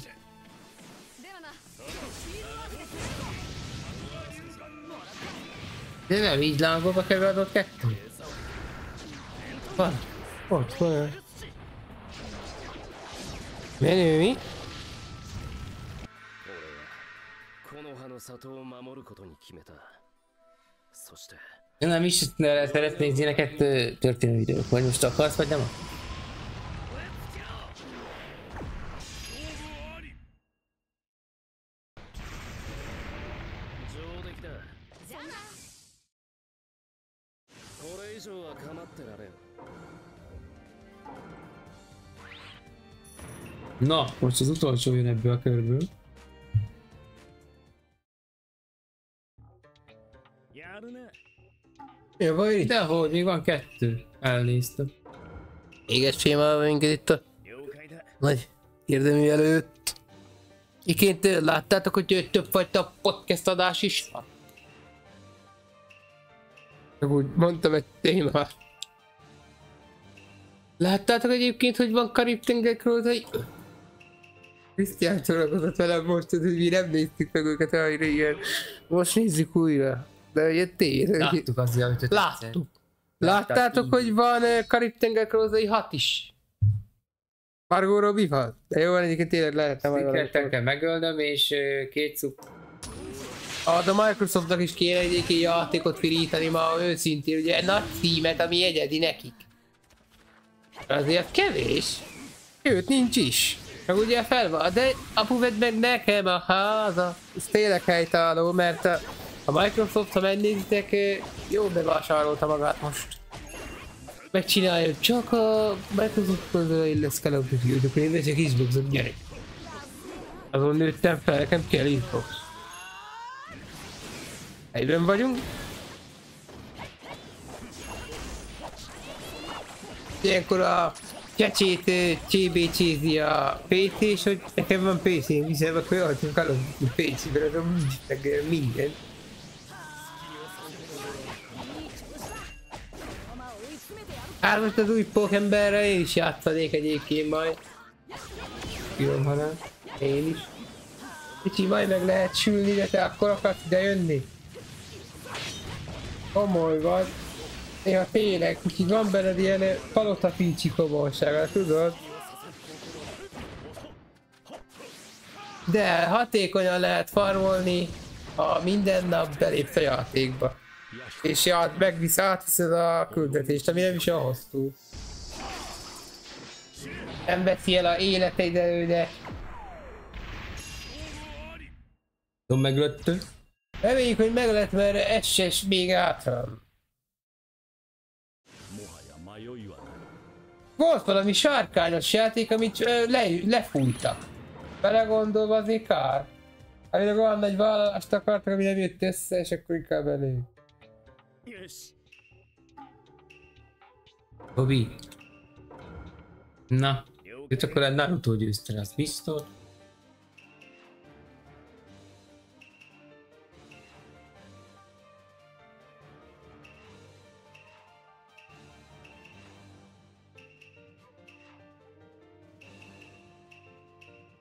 De nem így lángolva kell adott kettő. Van. Ott van. Menő mi? Én nem is szeretnék ilyeneket történő videók, vagy most akarsz, vagy nem? Na, most az utolsó jön ebből a körből. Jó, vagy itt? Dehogy, még van kettő. Elnéztem. Égessél már minket itt a nagy érdemű előtt. Iként láttátok, hogy többfajta podcast adás is van? Csak úgy mondtam egy témát. Láttátok egyébként, hogy van Karib-tengerről, hogy... Krisztián csodálkozott velem most, hogy mi nem néztük meg őket olyan régen. Most nézzük újra. De ugye tényleg... Láttuk azért, amit láttuk. Láttátok, hogy van Karib-tengerkrózai hat is? Margóról mi van? De jó, van egyébként tényleg lehetne majd valami. Szikertem kell megölnöm és két szuk. Ah, de Microsoftnak is kéne egyébként játékot firítani ma őszintén, ugye nagy címet, ami egyedi nekik. Azért kevés. Őt nincs is. Meg ugye fel van, de apu vedd meg nekem a háza. Ez tényleg helytálló, mert a, a Microsoft, ha mennétek, jól bevásárolta magát most. Megcsinálja, csak a Microsoft konzolra illeszkel a bütyűdök, én vegyek Xboxot, gyerek. Azon nőttem fel, nekem kell Xbox. Egyben vagyunk. Ilyenkor a csecsét csébécsézi a pé cé, és hogy nekem van pé cé-n, viszont akkor jártunk a pé cé-ben, azon nincs meg minden. Hát most az új Pokémonra én is játszanék egyébként majd. Jó, hanem én is. Kicsi, majd meg lehet sülni, de te akkor akarsz ide jönni. Komoly vagy. Néha tényleg, úgyhogy van benned ilyen palotapícsi komolysága, tudod? De hatékonyan lehet farmolni, ha minden nap belépsz a játékba. És ját, megvisz, átviszed a küldetést, ami nem is olyan hosszú. Nem veszi el a életeid előre. Tudom meglöttő? Reméljük, hogy meg lett, mert ez se még átram. Volt valami sárkányos játék, amit ö, le, lefújtak. Belegondolva azért kár. Aminek olyan nagy vállalást akartak, ami nem jött össze, és akkor inkább elég. Tobi. Na, itt akkor egy Naruto győzte, az biztos.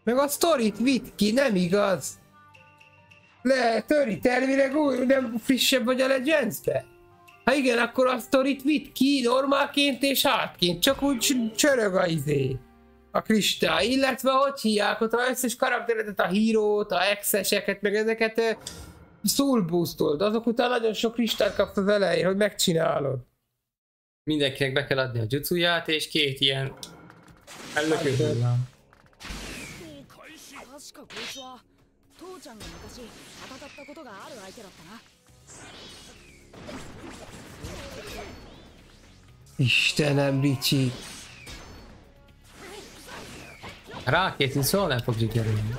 Meg a sztorit vitt ki, nem igaz? Le, Töri, tervileg új, nem frissebb vagy a Legends-be? Ha igen, akkor a sztorit vitt ki normálként és hátként, csak úgy csörög a izé. A kristály, illetve hogy hiák, ott az összes karakteredet, a hírót, a exeseket, meg ezeket soulboostold, azok után nagyon sok kristályt kapsz az elején, hogy megcsinálod. Mindenkinek be kell adni a jutsuját és két ilyen ellöködőlem. Istenem, Ricsi! Rákétni szóval nem fog sikerülni.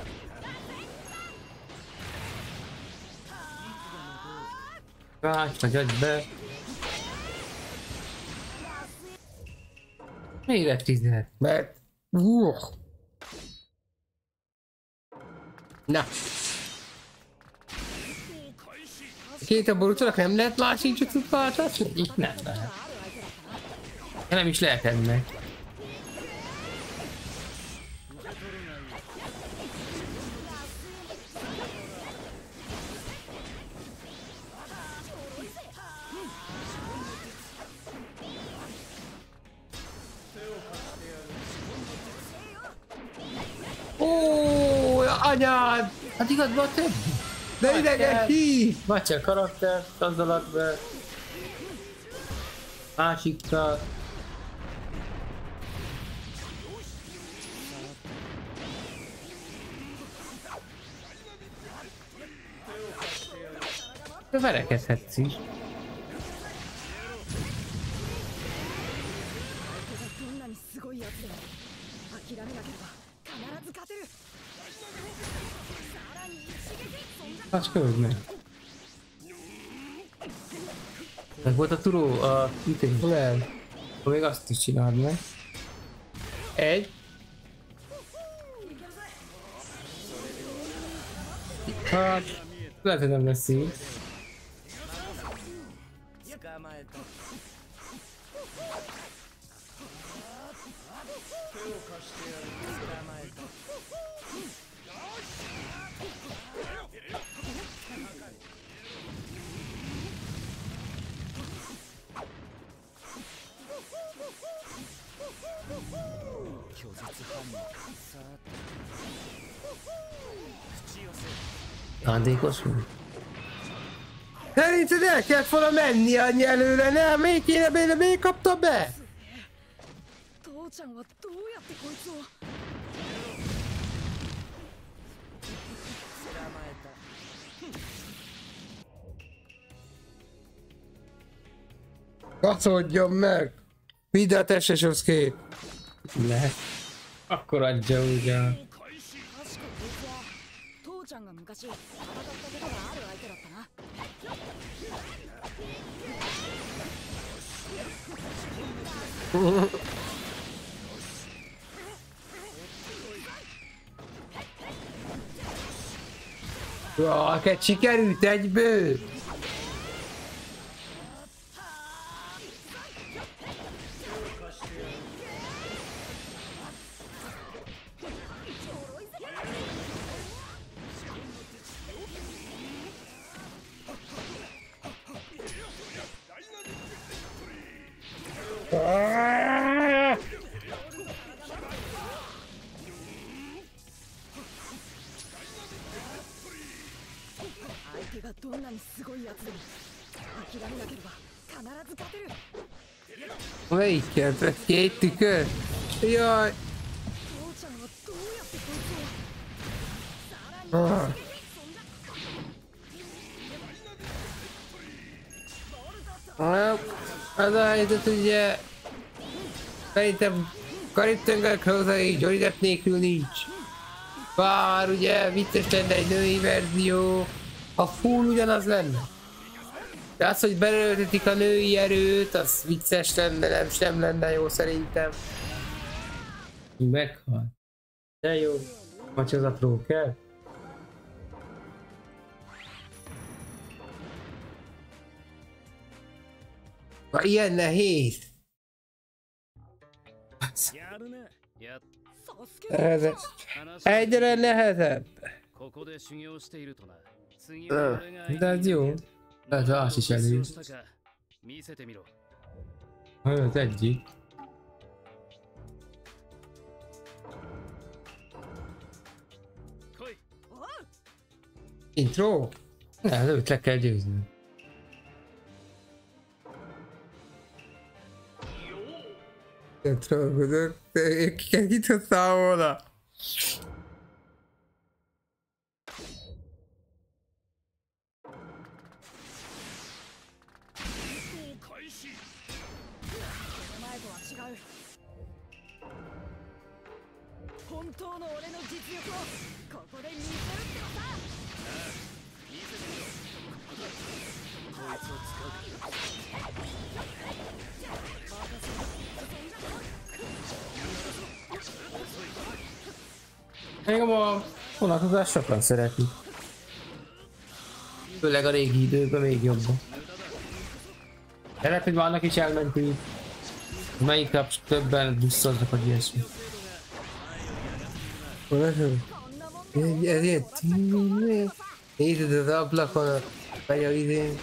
Rács meg egybe. Miért tizenet? Mert... Uuuuh! Na! Két a Borutónak nem lehet másik csak tud váltatni? Itt nem lehet. Nem is lehet ennek. Ó, anyád! Hát igaz, van több? De idegen ki! Macsa karakter, tazdalatban. Másikkal. De verekedhetsz is. Hát köld meg. Meg volt a turó a ütésből. Még azt is csináld meg. Egy. Hát... lehet, hogy nem lesz így. Szándékos mi? Szerinted el kellett volna menni annyi előre, nem? Még kéne benne, még kapta be? Kacodjon meg! Vidd a testeshoz kép! Ne! Akkor adja ugyan! Jaj, kett sikerült egyből! Melyiket vett ki egy tükör? Jaj! Ah. Az a helyzet, ugye... Szerintem karittöngökhöz így gyógyítás nélkül nincs. Bár ugye vicces lenne egy női verzió, a full ugyanaz lenne. De az, hogy belöltetik a női erőt, az vicces lenne, nem sem lenne jó szerintem. Meghal. De jó. Macsozatról kell? Ha ilyen nehéz. Nehezebb. Egyre nehezebb. De ez jó. De az is elég. Az egyik. Intro? Nem, őt le kell győzni. Nem trollkodok, kiket nyitottál volna? Engem a vonatkozást sokan szeretni. Főleg a régi időben még jobban. De lehet, hogy már annak is elmentünk. Melyik nap többen buszoltak, vagy ilyesmi. Ez ilyen tímé. Nézed az ablakon, megy a idén.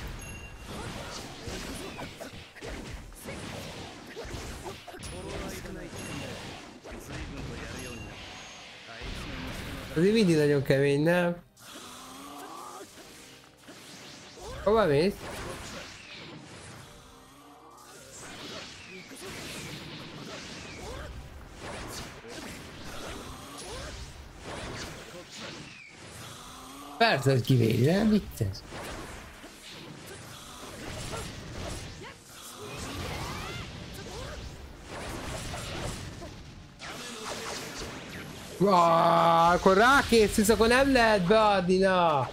Azért mindig nagyon kemény, nem? Hova mész? Persze, hogy kivégy, nem? Vicces. Aaaaaaah, akkor rákészülsz, akkor nem lehet beadni, na!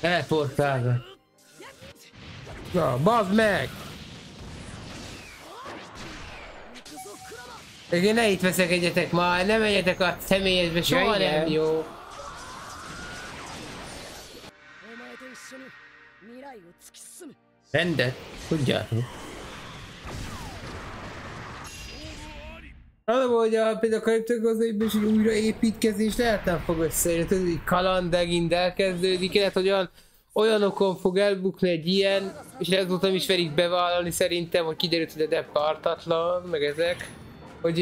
Teleportálva. Na, bazd meg! Én ne itt veszekedjetek már, ne menjetek a személyesbe, soha ja, nem jó. Rendet, tudjátok. Az a hogy a például a karaktergazdaságban is egy újraépítkezés lehet nem fog összejönni, tudod, hogy kalandegint elkezdődik, lehet, hogy olyan, olyanokon fog elbukni egy ilyen, és ezóta is verik bevállalni szerintem, hogy kiderült, hogy a depp pártatlan, meg ezek, hogy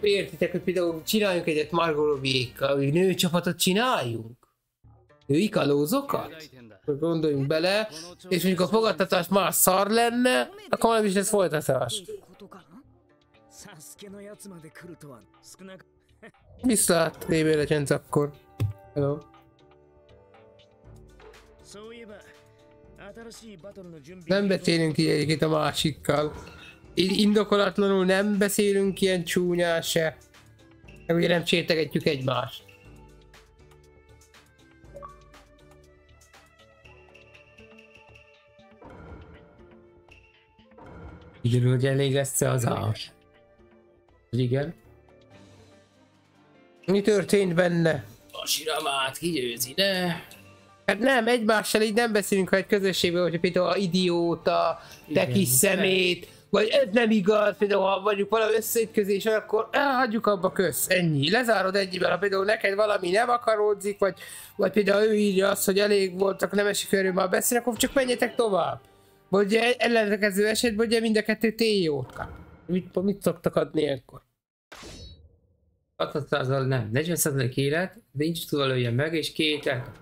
értitek, hogy például csináljunk egyet Margoroviékkal, hogy nőcsapatot csináljunk? Női kalózokat? Gondoljunk bele, és mondjuk a fogadtatás már szar lenne, akkor nem is lesz folytatás. Viszlát, lévő legyenc akkor. Hello. Nem beszélünk így egyébként a másikkal. Indokolatlanul nem beszélünk ilyen csúnyán se. Meg ugye nem sértegetjük egymást. Kiderül, hogy elég lesz az ás. Igen. Mi történt benne? A Siramát kigyőzi, de... Hát nem, egymással így nem beszélünk, ha egy közösségben, hogyha például a idióta, te igen, kis szemét, nem. Vagy ez nem igaz, például ha mondjuk valami összeütközés van, akkor elhagyjuk abba kösz, ennyi. Lezárod ennyiben, ha például neked valami nem akaródzik, vagy, vagy például ő írja azt, hogy elég voltak, nem esik erről már beszélni, akkor csak menjetek tovább. Ugye ellenkező esetben ugye mind a kettő té jót kap. Mit, mit szoktak adni ilyenkor? hatvan százalék nem, negyven százalék élet, nincs túlölje meg és két el.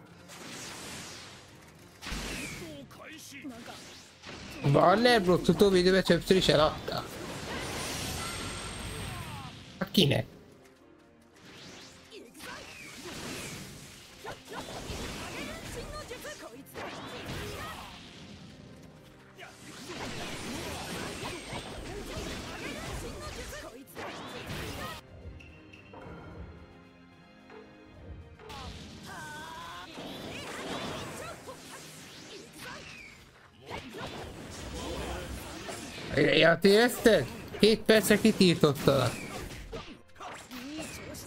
Van nerblokk, utóbbi időben többször is eladta. Hát kinek? Ja, ti érezted? Két percre kitírtottalak.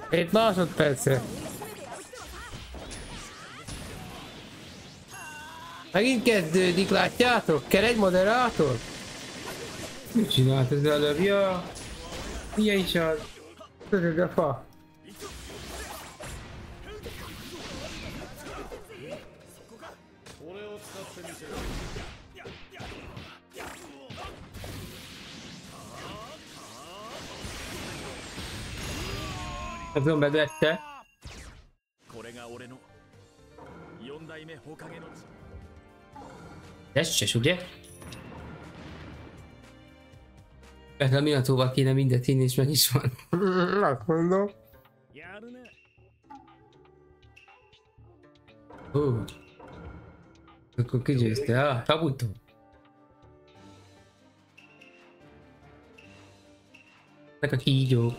Két másodpercre. Megint kezdődik, látjátok? Kell egy moderátor? Mit csinált az előbb? Ja, milyen is az? Törög a fa. Azon bedette. Ez ses, ugye? Mert a Minatóval kéne mindet hinni, és meg is van. Azt mondom. Hú. Akkor kigyőzte. Ah, Naruto. Ezek a kígyók.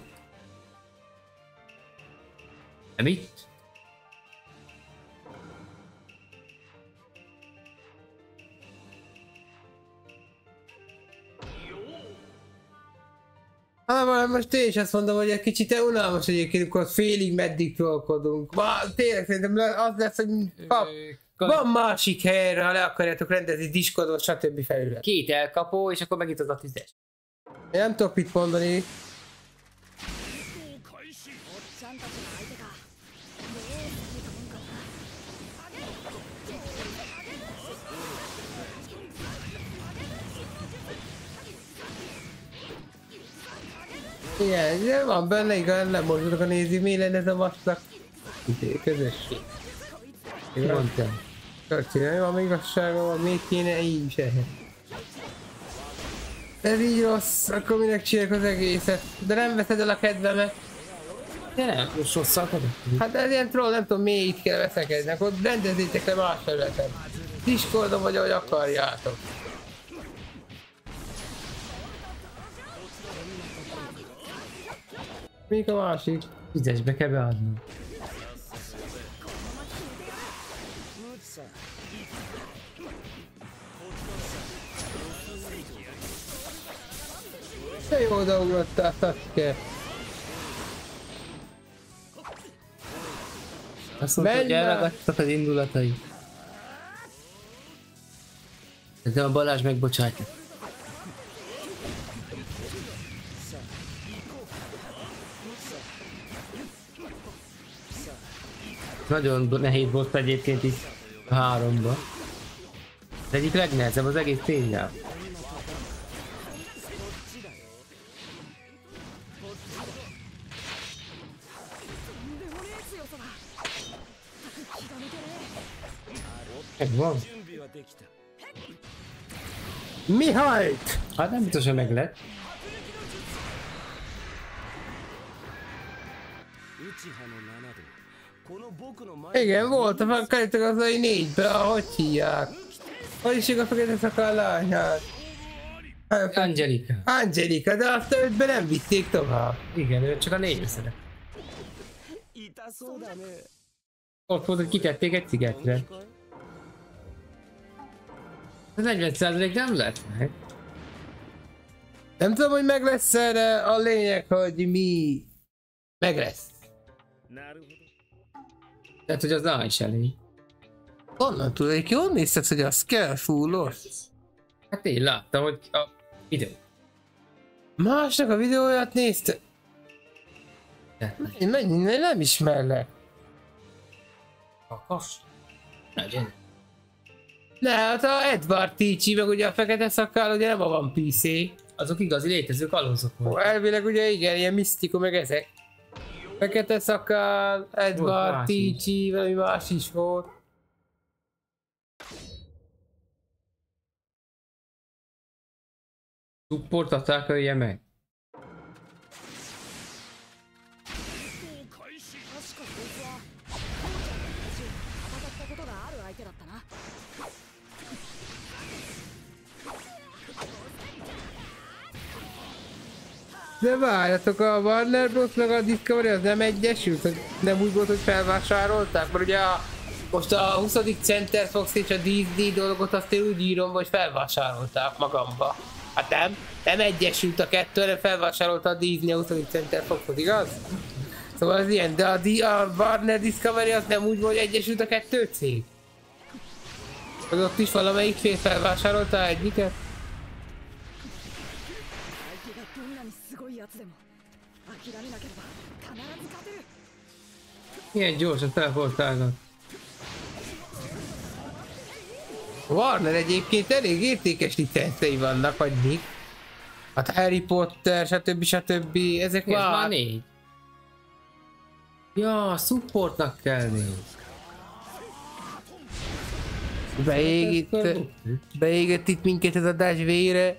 Nem itt? Hát most én is azt mondom, hogy egy kicsit unalmas egyébként, amikor félig meddig trollkodunk. Tényleg szerintem az lesz, hogy kap. Van másik helyre, ha le akarjátok rendezni, Discordot, stb. Felület. Két elkapó, és akkor megint az a tízes. Én nem tudok mit mondani. Igen, van benne, igaz, nem mozdulok a nézi, mi lenne ez a vastag közösség. Én mondtam. Köszönöm, van igazsága, van, még kéne így is ehhez. Ez így rossz, akkor minek csinálják az egészet. De nem veszed el a kedvemet. De nem, most rosszak adok. Hát ez ilyen troll, nem tudom, miért itt kell veszekedni, akkor rendezzétek le más területen. Discordon vagy, ahogy akarjátok. Még a másik? Tízesbe kell beadnom. Te jó odaugrottál, Sasuke. Azt mondta, hogy elragadtak az indulatai. De a Balázs megbocsájtja. Nagyon nehéz volt egyébként itt a háromba. Az egyik legnehezebb az egész tényleg. Megvan. Mi hajt? Hát nem biztos, hogy meg lett. Igen, volt a karitagazai négybe, ahogy hívják. Hogy is igaz, hogy ezek a lányát? Angelika. Angelika, de azt ötbe nem vitték tovább. Igen, ő csak a négybe szeret. Ott volt, hogy kitették egy szigetre. Ez negyven százalék nem lett meg. Nem tudom, hogy meg lesz erre, a lényeg, hogy mi meg lesz. Tehát, hogy az lány is elég. Honnan tudod, hogy jól nézted, hogy az kell fúlolsz? Hát én láttam, hogy a videó. Másnak a videóját nézte. Én nem, nem, nem ismerlek. Kakas? Nagyon. Ne, hát a Edward Ticsi, meg ugye a fekete szakáll, ugye nem a One Piece -é. Azok igazi létező kalózok voltak. Elvileg ugye igen, ilyen misztikum, meg ezek. Fekete szakáll, Edward Ticsi, valami más is volt. Supportatták, ölje meg. De várjatok, a Warner Bros. Meg a Discovery az nem egyesült? Nem úgy volt, hogy felvásárolták? Mert ugye a, most a huszadik Center Fox és a Disney dolgot azt én úgy írom, hogy felvásárolták magamba. Hát nem? Nem egyesült a kettő, hanem felvásárolta a Disney a huszadik Center Foxot, igaz? Szóval az ilyen, de a, D a Warner Discovery az nem úgy volt, hogy egyesült a kettő cég? Az ott is valamelyik fél felvásárolta egyiket? Milyen gyorsan felfoltálnak. Warner egyébként elég értékes licencei vannak, vagy mik? Hát Harry Potter, stb. Stb. Ezek ez már négy. Ja, supportnak kell négy. Beégett, beégett itt minket ez a adás vére.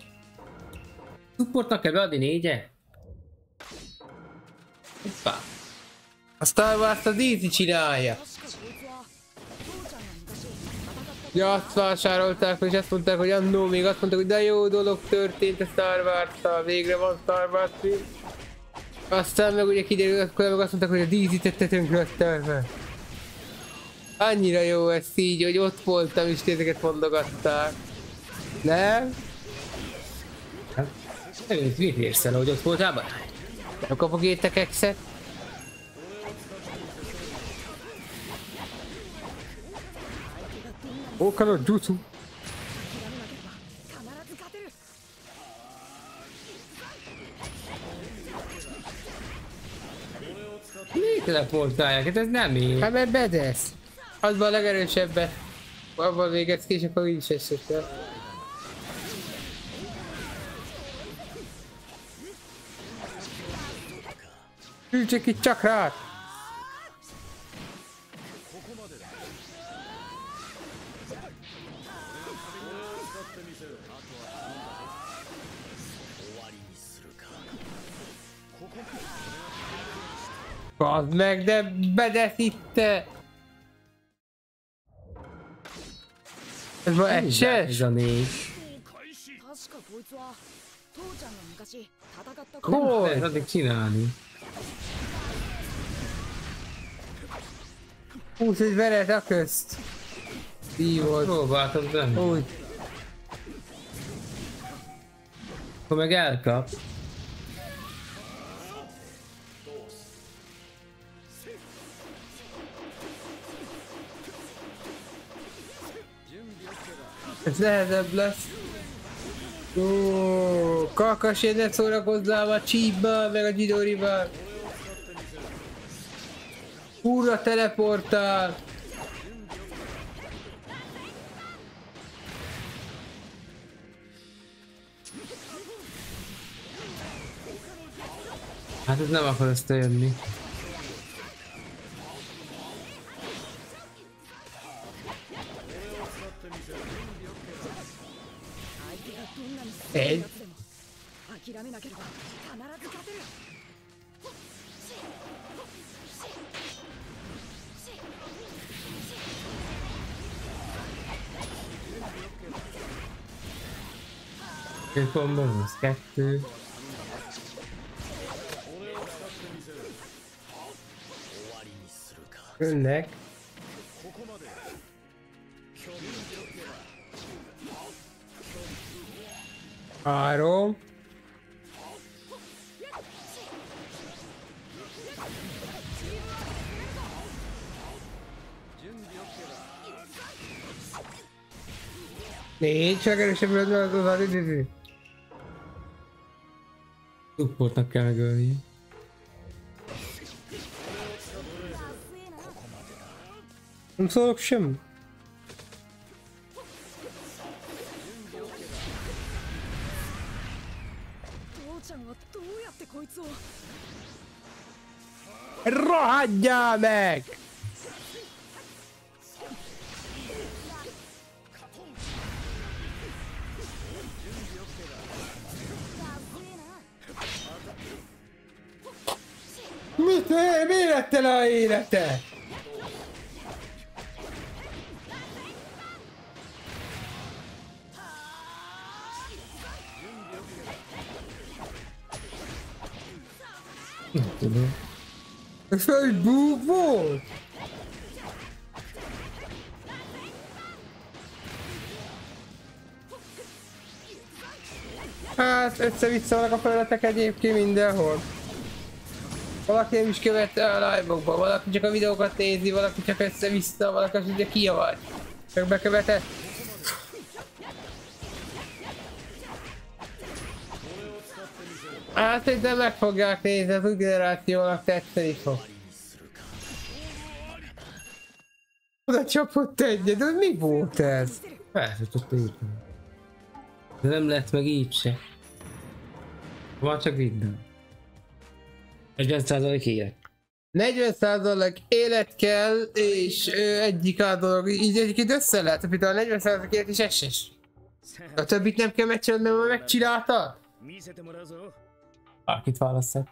Supportnak kell beadni négyet? Hoppá. A Star Wars-t a dé cé csinálja. Ja, azt vásárolták, és azt mondták, hogy annó még azt mondták, hogy de jó dolog történt a Star Wars-tal, végre van Star Wars film. Aztán meg ugye kiderült, akkor meg azt mondták, hogy a dé cé tette tönkre a Star Wars. Annyira jó ez így, hogy ott voltam és ezeket mondogatták. Nem? Hát, mit érsz el, hogy ott voltál már? Nem kapok értek egyszer? Okano jutsu! Miért teleportálják? Ez nem ér. Hát mert bedesz! Az van a legerősebbe. Abban végez ki, és akkor így is esett. Küldjék itt csak rád! Bazd meg, de bedesz itt! Ez ma egyes? Hol? Nem lehet csinálni. Úgy, hogy vered a közt. Így volt. Próbáltam tenni. Úgy. Akkor meg elkap. Ez nehezebb lesz. Ó, Kakasé, ne szórakozzál a Chiba, meg a Jidorival. Úrra teleportál! Hát ez nem akar összejönni. Egy. Két kombom, az kettő. Önnek. Három. Négy, csak erősebb az az az supportnak kell megölni. Nem szólok sem. Rohadjál meg! Mit te? Mi lett tele a élete? Nem tudom. Ez egy búg volt? Hát össze-vissza vannak a felületek egyébként mindenhol. Valaki nem is követte a live-okba, valaki csak a videókat nézi, valaki csak össze-vissza, valaki csak ugye kihagy. Csak bekövetett. Hát szerintem meg fogják nézni, az új generációnak tetszeni fog. Oda csapott egyet, de mi volt ez? Felszötött írni. De nem lett meg így se. Van csak innen. negyven százalék élet. negyven százalék élet kell, és ö, egyik a dolog, így egyébként össze lehet, például a negyven százalék élet is eses. A többit nem kell megcsinálni, mert megcsináltad? Akit válaszol.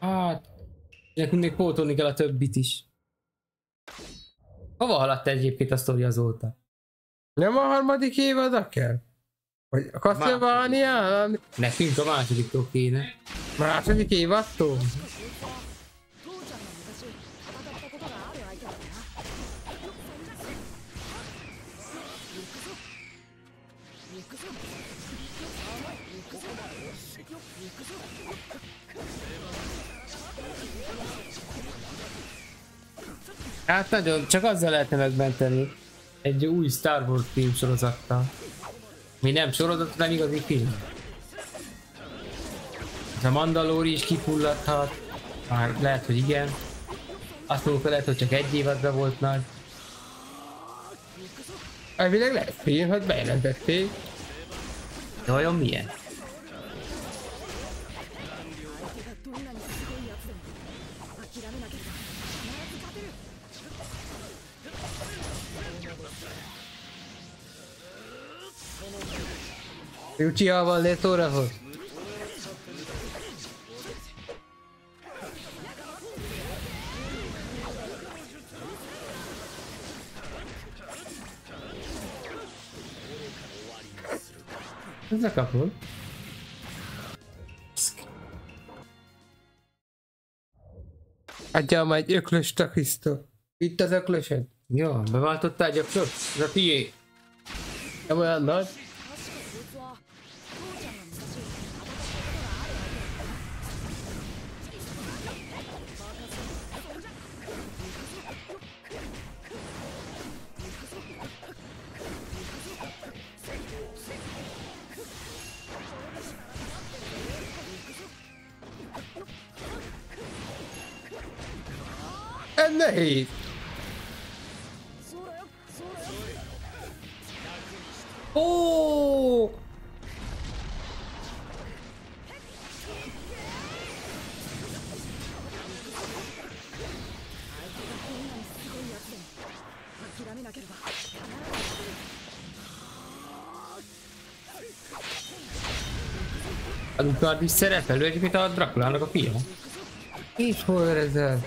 Hát, nekünk még pótolni kell a többit is. Hova haladt egyébként a sztori azóta? Nem a harmadik évad kell? Vagy a Castlevanián? Nekünk a másodiktól kéne. Második évadtól? Hát nagyon, csak azzal lehetne megmenteni. Egy új Star Wars film sorozattal. Mi nem sorozat, nem igazi film. A Mandalori is kifulladhat. Már lehet, hogy igen. Azt mondjuk, lehet, hogy csak egy évadban volt nagy. Elvileg lehet film, hogy bejelentették. De vajon milyen? Jucsiával néz órahoz. Ez a kapul. Adjál már egy öklöst a Krisztó. Itt az öklösed. Jó, beváltottál egy öklöst? Ez a tiéd. Nem olyan nagy. Nehéz! Ó! A Lukard is szerepel, ő egyébként a Drakulának a fia. És hol ezzel?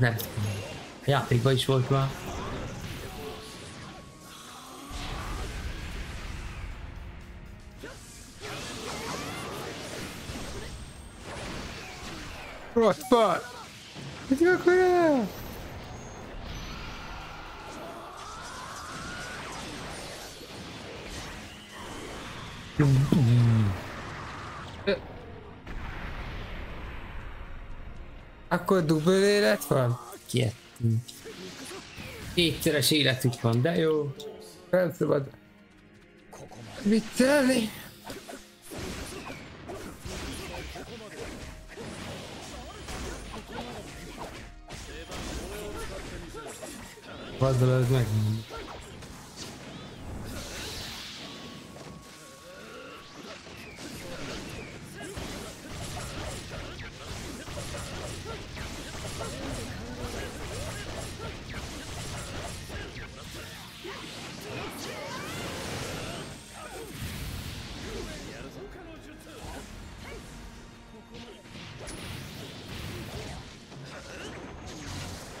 Nem. Játékban is volt már. Rossz part! Mit akkor el? Akkor dupla élet van? Kettő. Kétszeres életük van, de jó. Nem szabad. Mit tenni? Pazd el előtt megmondom.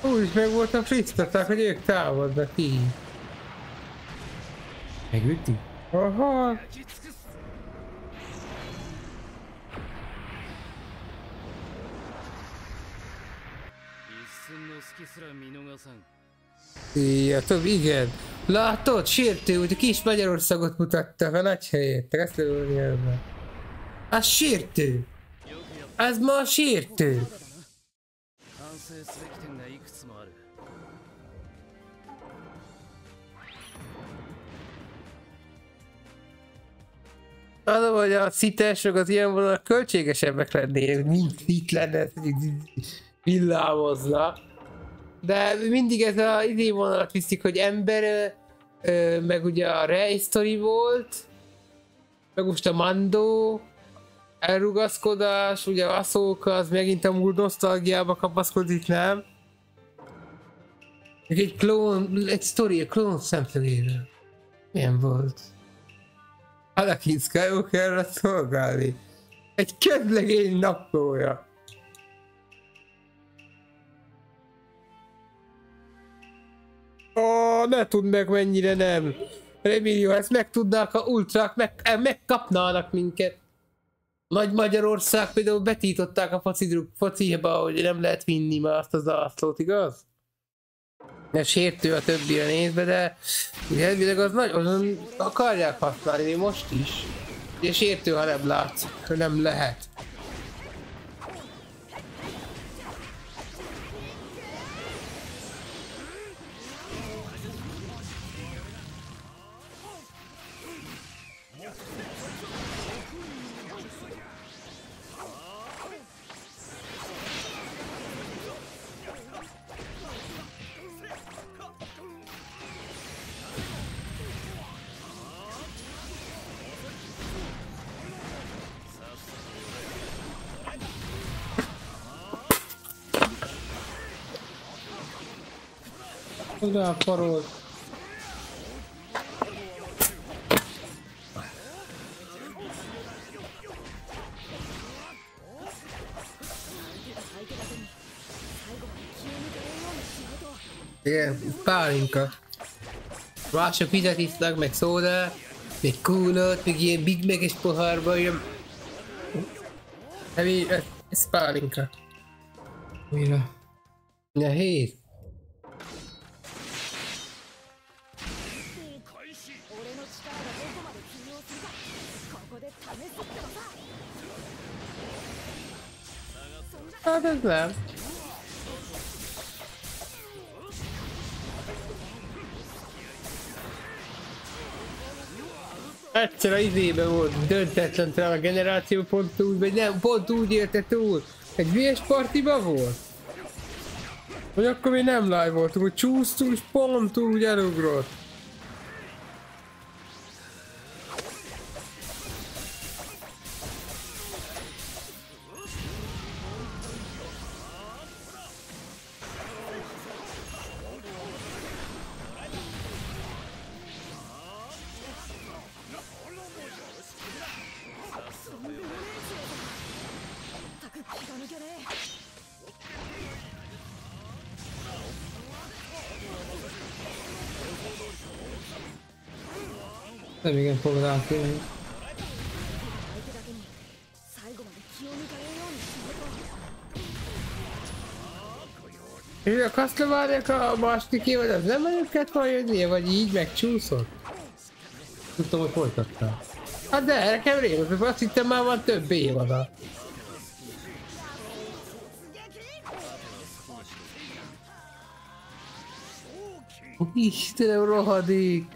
Úgy meg voltam frisztatták, hogy ők távolnak ki. Megütti? Aha! Ja, Tobi, igen. Látod, sértő, hogy kis Magyarországot mutattak a nagy helyét. Reszolóniában. Az sértő! Az ma sértő! Adom, hogy a szitások az ilyen vonalak költségesebbek lennének, mint itt lenne, villámozna. De mindig ez a idén vonalat viszik, hogy ember, meg ugye a Rey sztori volt, meg most a Mandó, elrugaszkodás, ugye a Ahsoka az megint a múlt nosztalgiába kapaszkodik, nem? Meg egy klón, egy sztori, a klón szemtőjével. Milyen volt? Anakin Skywalkerra szolgálni. Egy ködlegény naplója. Ó, oh, ne tudd meg mennyire nem. Remélem, ezt megtudnák a ultrák, meg, megkapnának minket. Nagy Magyarország például betították a fociba, hogy nem lehet vinni már azt az ászlót, igaz? Nem sértő a többi a nézve, de elvileg az nagyon akarják használni most is. Ugye sértő, ha nem látszik, ha nem lehet. Oda a parol. Igen, pálinka. Mások vizet isznak, meg szódát, meg kúlót, meg ilyen Big Mac-es pohárba, ilyen... Ez, ez pálinka. Mira. Nehéz. Hát ez nem. Egyszer az izében volt döntetlen talán a generáció pont úgy, vagy nem, pont úgy érte túl. Egy vé es partiba volt? Vagy akkor mi nem live voltunk, hogy csúsztunk és pont úgy elugrott. Nem igen fog rátérni. Ő a kasztlovárják a mástikével, az nem előbb kellett volna jönnie, vagy így megcsúszott? Tudtam, hogy folytattál. Hát de nekem rémlik, azt hittem már van több évada. Istenem, rohadik!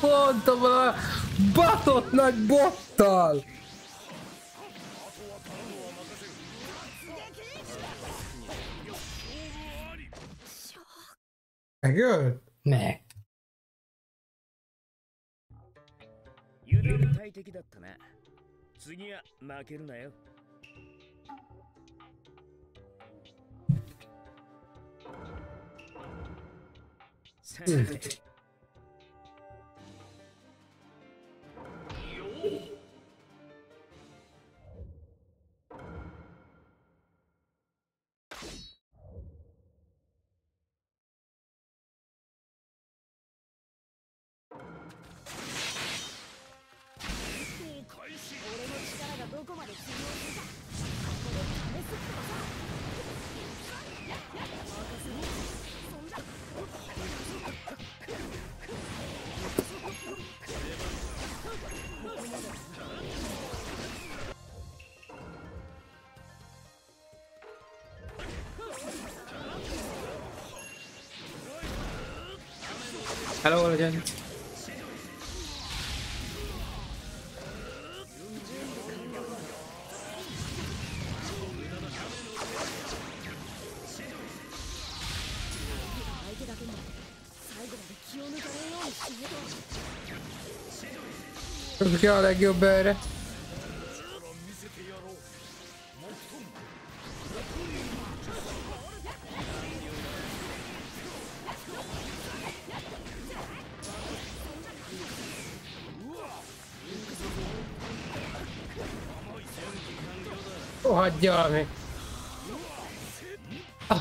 Pont abban a batott nagy bottal! Megölt? Ne. Hello again. Perché ho la ghiobere? Oh, hagyjami! Ah.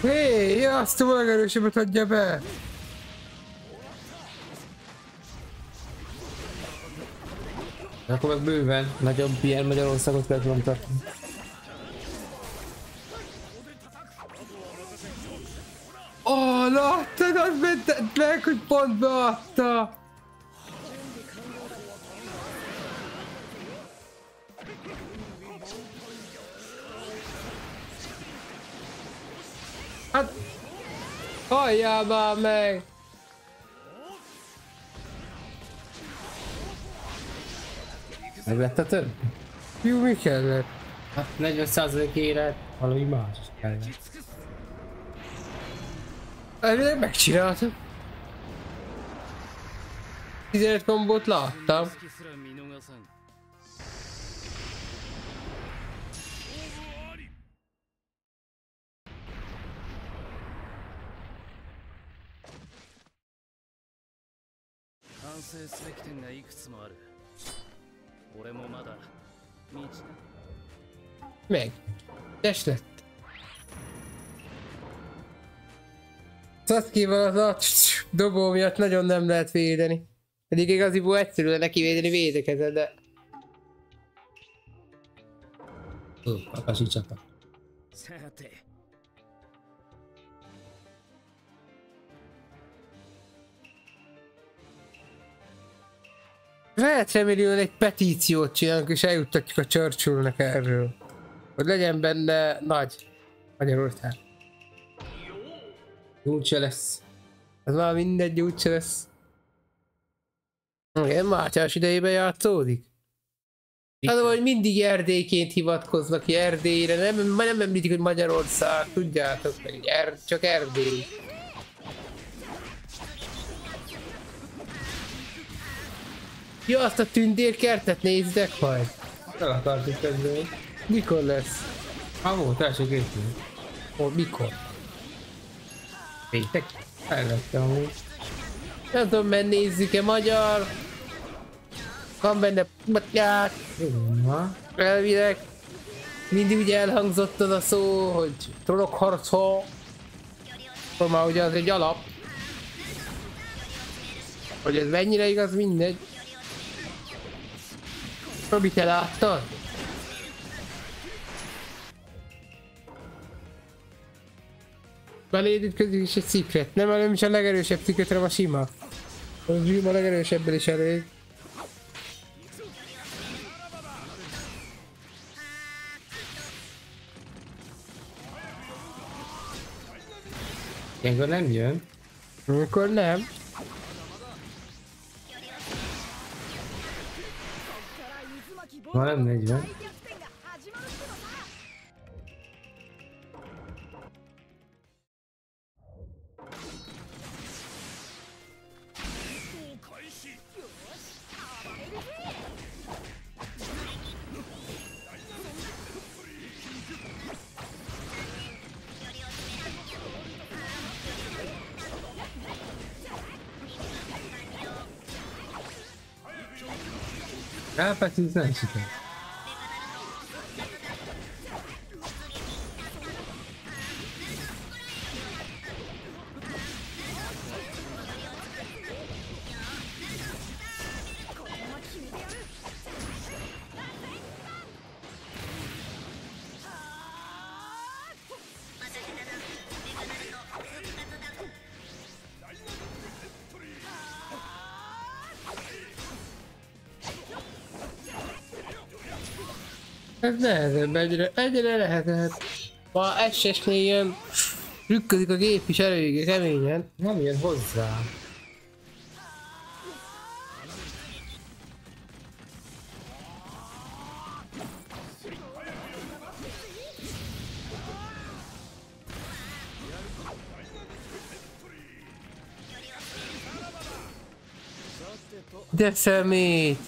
Hé, azt a legerősebbet adja be! Akkor meg bőven nagyobb ilyen Magyarországot kell tudom tartani. Ó, oh, láttad, az mentett meg, hogy pont beadta! Hát... halljál már meg! Megletteted? Jó, mi kellett? Hát negyven százalék élet, valami más kellett. Elvileg megcsináltam. tizenöt kombót láttam. Meg. Test lett. Sasukéval az a dobó miatt nagyon nem lehet védeni. Pedig igaziból egyszerű neki védeni védekezett, de... Ó, akasi csata. Lehet remélően egy petíciót csinálunk és eljuttatjuk a Churchillnek erről. Hogy legyen benne nagy Magyarország. Úgyse lesz. Ez már mindegy, úgyse lesz. Igen, Mátyás idejében játszódik. Hát, hogy mindig Erdélyként hivatkoznak ki Erdélyre, nem, nem említik, hogy Magyarország, tudjátok meg, er, csak Erdély. Ja, azt a tündérkertet nézzek majd. El akartuk kezdeni. Mikor lesz? Már volt első készülő. Ó, mikor? Péntek? Elvettem amúgy. Nem tudom, mert nézzük-e magyar. Van benne p***ját. Jó, na. Elvileg. Mindig ugye elhangzott az a szó, hogy trollok harcol. Akkor már ugye az egy alap. Hogy ez mennyire igaz, mindegy. Tobi, te láttad? Beléd ütközik is egy szikret. Nem, nem is a legerősebb szikretre, a sima. A sima legerősebből is elég. Ilyenkor nem jön? Ilyenkor nem. Valami negyven. Rápácsiznánk sikert. Ez nehezebb, egyre, egyre lehet, lehet. Ha esesnél jön, rükközik a gép is erőig, reményen. Nem jön hozzá. De szemét!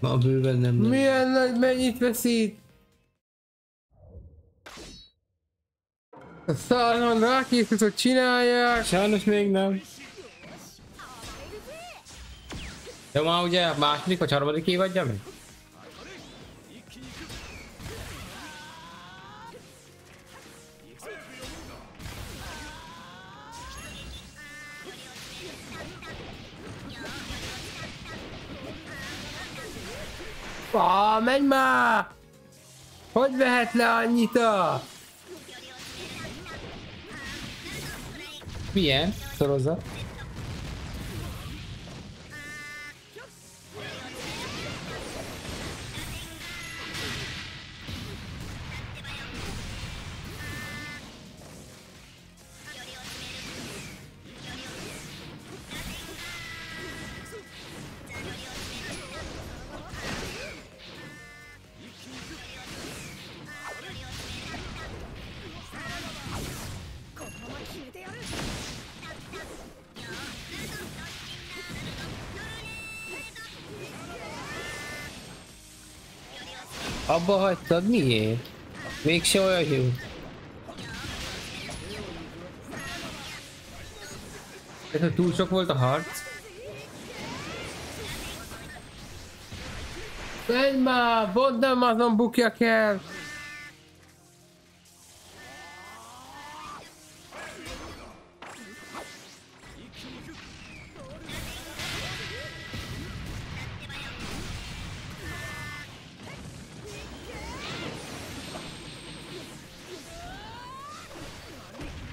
Ma bőven nem. Milyen nagy, mennyit veszít? A szárnon rákészült, hogy csinálják. Sajnos még nem. De ma ugye második vagy harmadik évadja még? Ah, menj már! Hogy vehet le annyit a? Milyen sorozat? Abba hagytad? Miért? Mégse olyan jó. Ez, hogy túl sok volt a harc? Menj már! Bond nem azon bukjak el!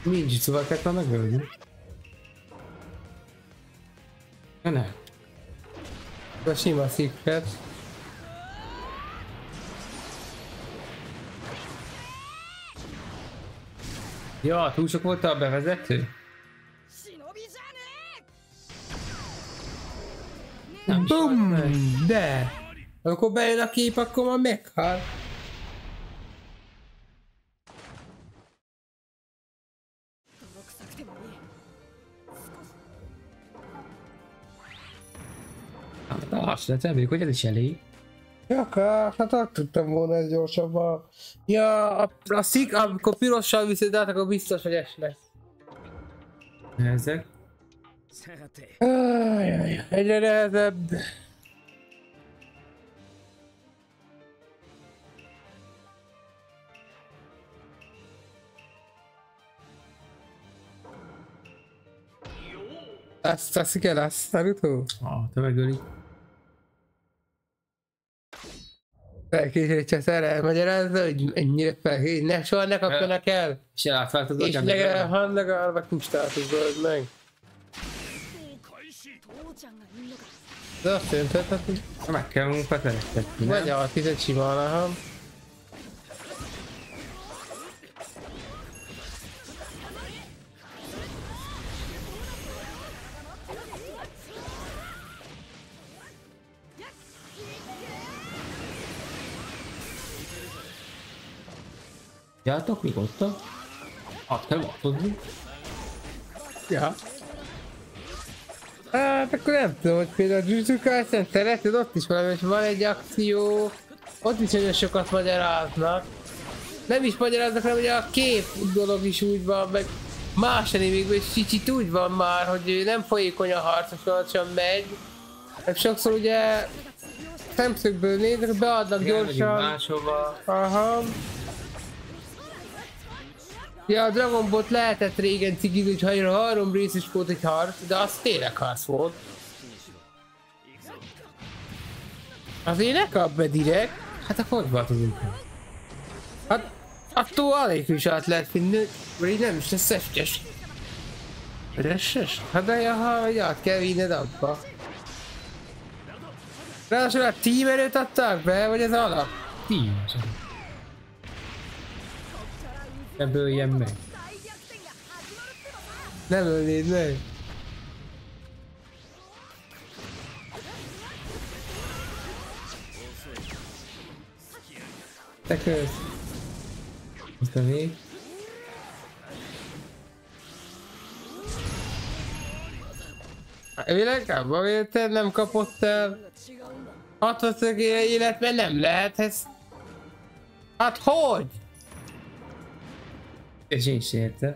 Nincs, szóval kellett már megölni. Ne, ne. Ez a sima szikret. Ja, túl sok volt a bevezető? Nem bum, de! Akkor bejön a kép, akkor már meghal. Hát reméljük, hogy ez is elég. Jaka, hát azt tudtam volna ez gyorsabban. Ja, a, a szik, amikor pirossal viszed át, akkor biztos, hogy esnek. Nehezek. Ajajaj, egyre nehezebb. Azt teszik el, azt Naruto? Ah, te megöli. Felkészítse szerelem, magyarázza, hogy ennyire felkészítse, soha ne kapjanak el! És elátszáltad a gyermek. És legalább legalább kustáltozod meg. De azt jöntetett, hogy meg kell munkat eltetni, nem? Vagy a tizet simálnám. Jártok még ott? Azt kell változni. Ja. Hát akkor nem tudom, hogy például a Jujutsu-kárszán szereted, ott is valami, hogy van egy akció, ott is nagyon sokat magyaráznak. Nem is magyaráznak, hanem ugye a kép dolog is úgy van, meg más animékben is kicsit úgy van már, hogy nem folyékony a harcos, sem megy. Meg sokszor ugye szemszögből néznek, beadnak gyorsan. Máshova. Aha. Ja, a Dragon Ball lehetett régen cigizni, hogy hajra három részes volt egy harc, de az tényleg harc volt. Azért ne kap be direkt, hát akkor hogy változunk? Hát attól alig is át lehet finnő, mert így nem is lesz szestes. Resses? Hát de jaha, hogy át kell vinned abba. Ráadásul a team erőt adták be, vagy ez alap? Team. Ne bőljen meg. Ne bőlnéd meg. Te kösz. Azt a vég. Világában érted, nem kapott el. hatvan élet, mert nem lehet ez. Hát hogy? És én is értem.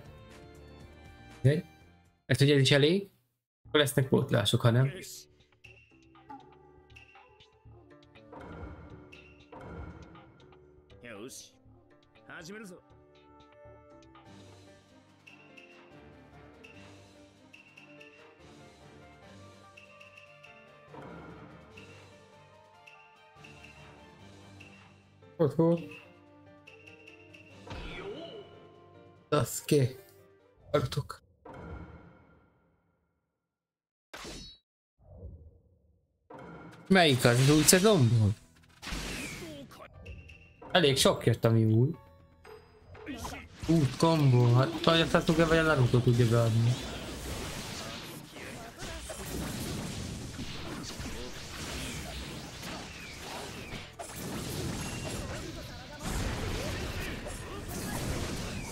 Ezt ugye is elég, akkor lesznek pótlások, ha nem. Ott volt. Sasuke, tartok. Melyik az új szezonból? Elég sok jött, ami új. Új kombó, hát talán Sasuke vagy a Naruto tudja beadni.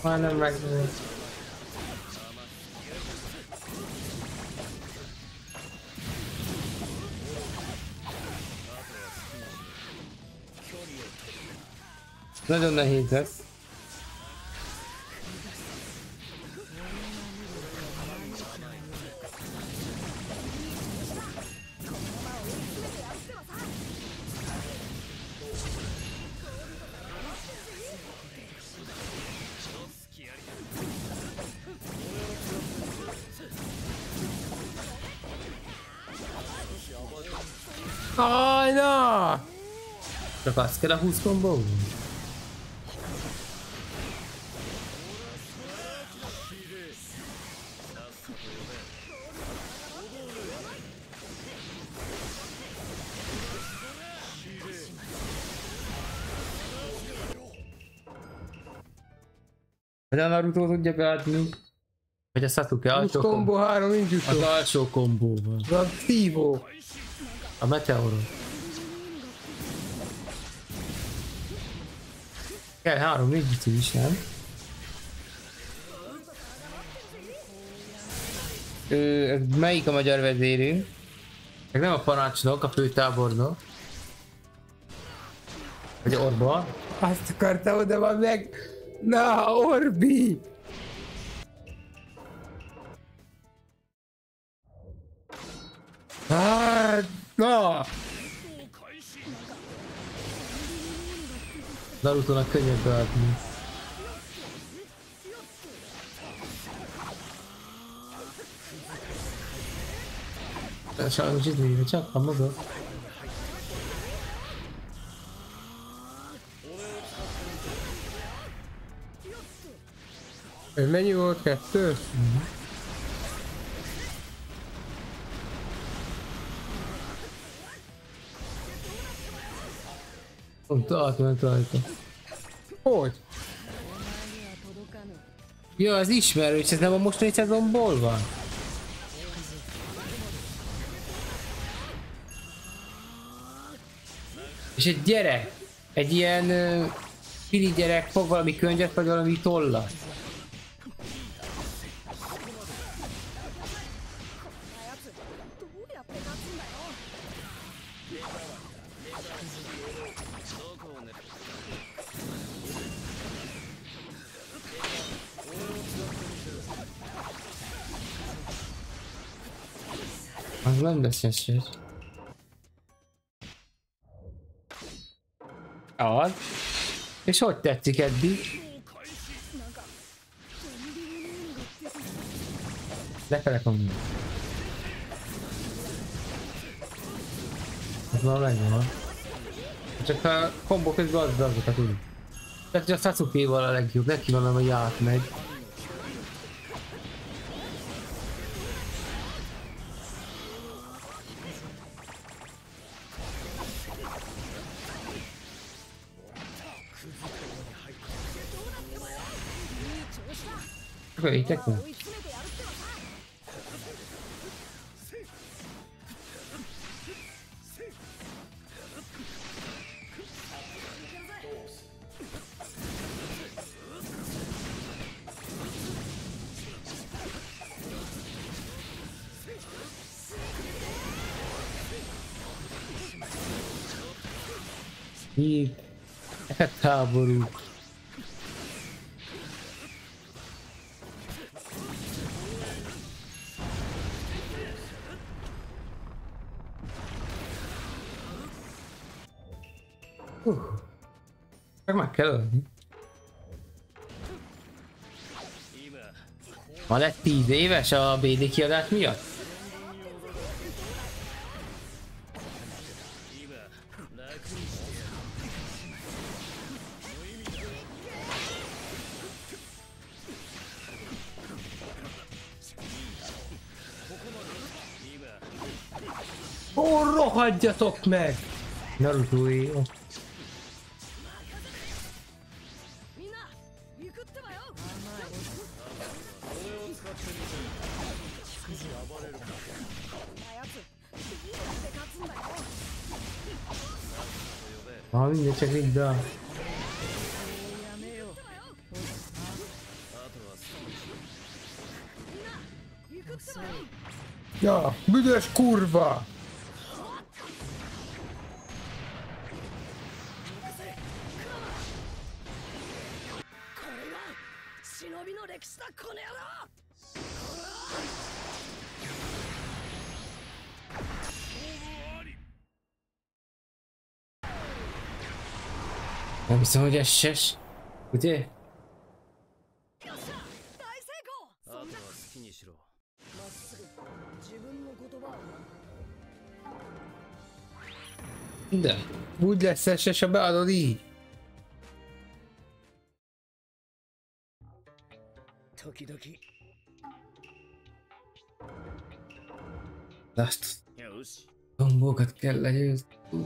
Már nem megnézem. Nagyon nehéz lesz. Csak azt kell a húsz gombóval? Vagy a Naruto tudja beadni? Vagy a Sasuke alsó kombó? Az alsó kombóval. A szívó. A meteoron. Kell három végítő is, nem? Ö, ez melyik a magyar vezérünk? Meg nem a parancsnok, a főtábornok. Vagy Orba? Azt akartam, oda van meg! Na, Orbi! Hát, na! Naruto-nak könnyebb beadni. Sajnos izményre csak van maga. Mennyi volt? Kettő? Uh-huh. Átment rajta. Hogy? Ja, az ismerős, ez nem a mostani szezonból van? És egy gyerek, egy ilyen Pili gyerek fog valami könyvet, vagy valami tollat. Az nem lesz esély. Az. És hogy tetszik eddig? Lefelek van. Ez már megvan. Csak a kombó közben az azokat úgy. Tehát hogy a Sasuke-val a legjobb, neki van, amely átmegy. Így tekint. Így háború. Kell. Ma lett tíz éves a bé dé kiadás miatt? Ó, rohadjatok meg! Naruto-i. Ah, mindegy, csak vidd el. Ja, büdös kurva! Nem hiszem, hogy esses, ugye? De úgy lesz esses, ha beadod így. Azt a gombókat kell legyőzni. Mm.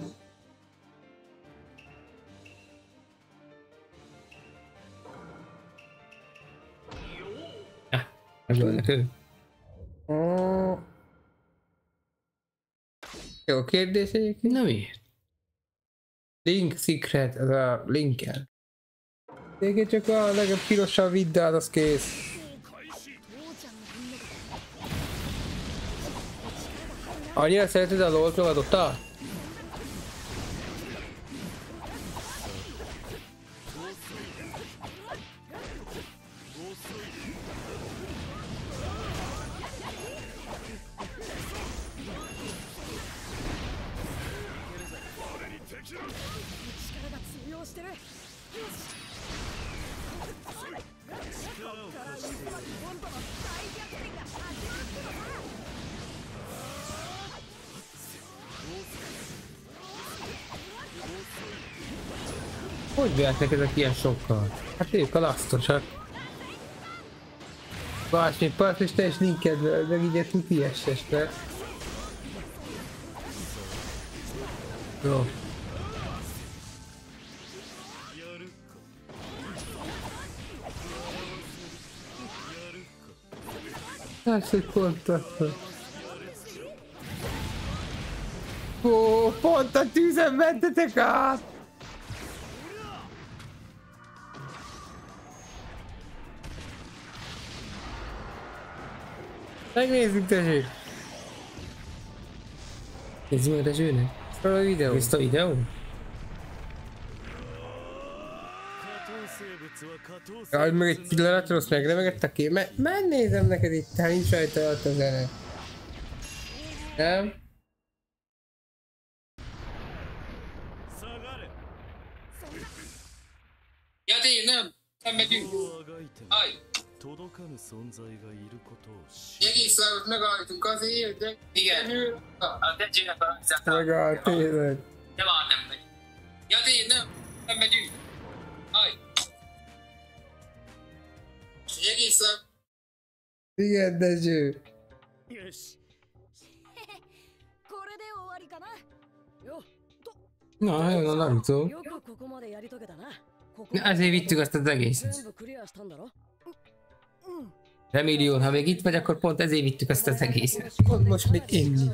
Jó kérdés egyébként, nem miért? Link Secret, az a Linkkel. Egyébként csak a legjobb pirossal vidd át, az kész. Annyira szereted a lol fogadottál? Hogy bejöttek ezek ilyen sokkal? Hát ők a lasztosak. Bács, még part és te is linked, meg így egy tuti essesre. Jó. Hát, hogy pont attól. Ó, pont a tűzen mentetek át! Megnézzük, tessék! Nézzük majd a zsőnek. Fel a videó. Nézd a videó? Jaj, meg egy pillanatra rossz megremegett ki. Megnézem neked itt, hát nincs rajta alatt a zene. Nem? Ja, de nem! Nem megyünk! Aj! Egészszárot megállítunk azért, hogy... Igen! A tetsőnek a hangzatát... Megállt, tényleg! De már nem megyünk! Ja, de nem! Nem megyünk! Aj! Egészszárot... Igen, Dezső! Na, helyen a Naruto! Azért vittük azt az egészet. Remélem, ha még itt vagy, akkor pont ezért vittük azt az egészet. Pont most még ennyi.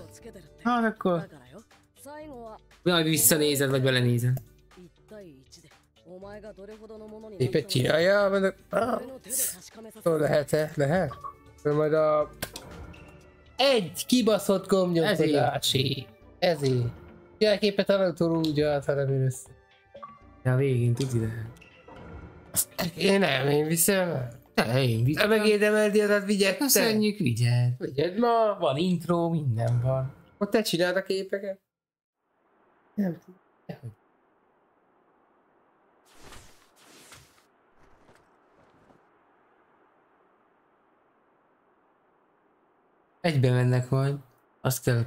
Hát akkor... Majd visszanézed, vagy belenézed. Éppen csinálja, mert... Szóval lehet-e? Lehet? Majd a... Egy kibaszott gomnyomkodási. Ezért. Félképpen talán tudom úgy általában össze. Ja, végén tudsz ide. Én nem, én viszem. Ne, én viszem. Ha megérdem eldiadat, vigyed. Köszönjük, vigyed. Vigyed ma, van intro, minden van. Ott te csináld a képeket? Nem tudom. Egybe mennek majd. Azt kell.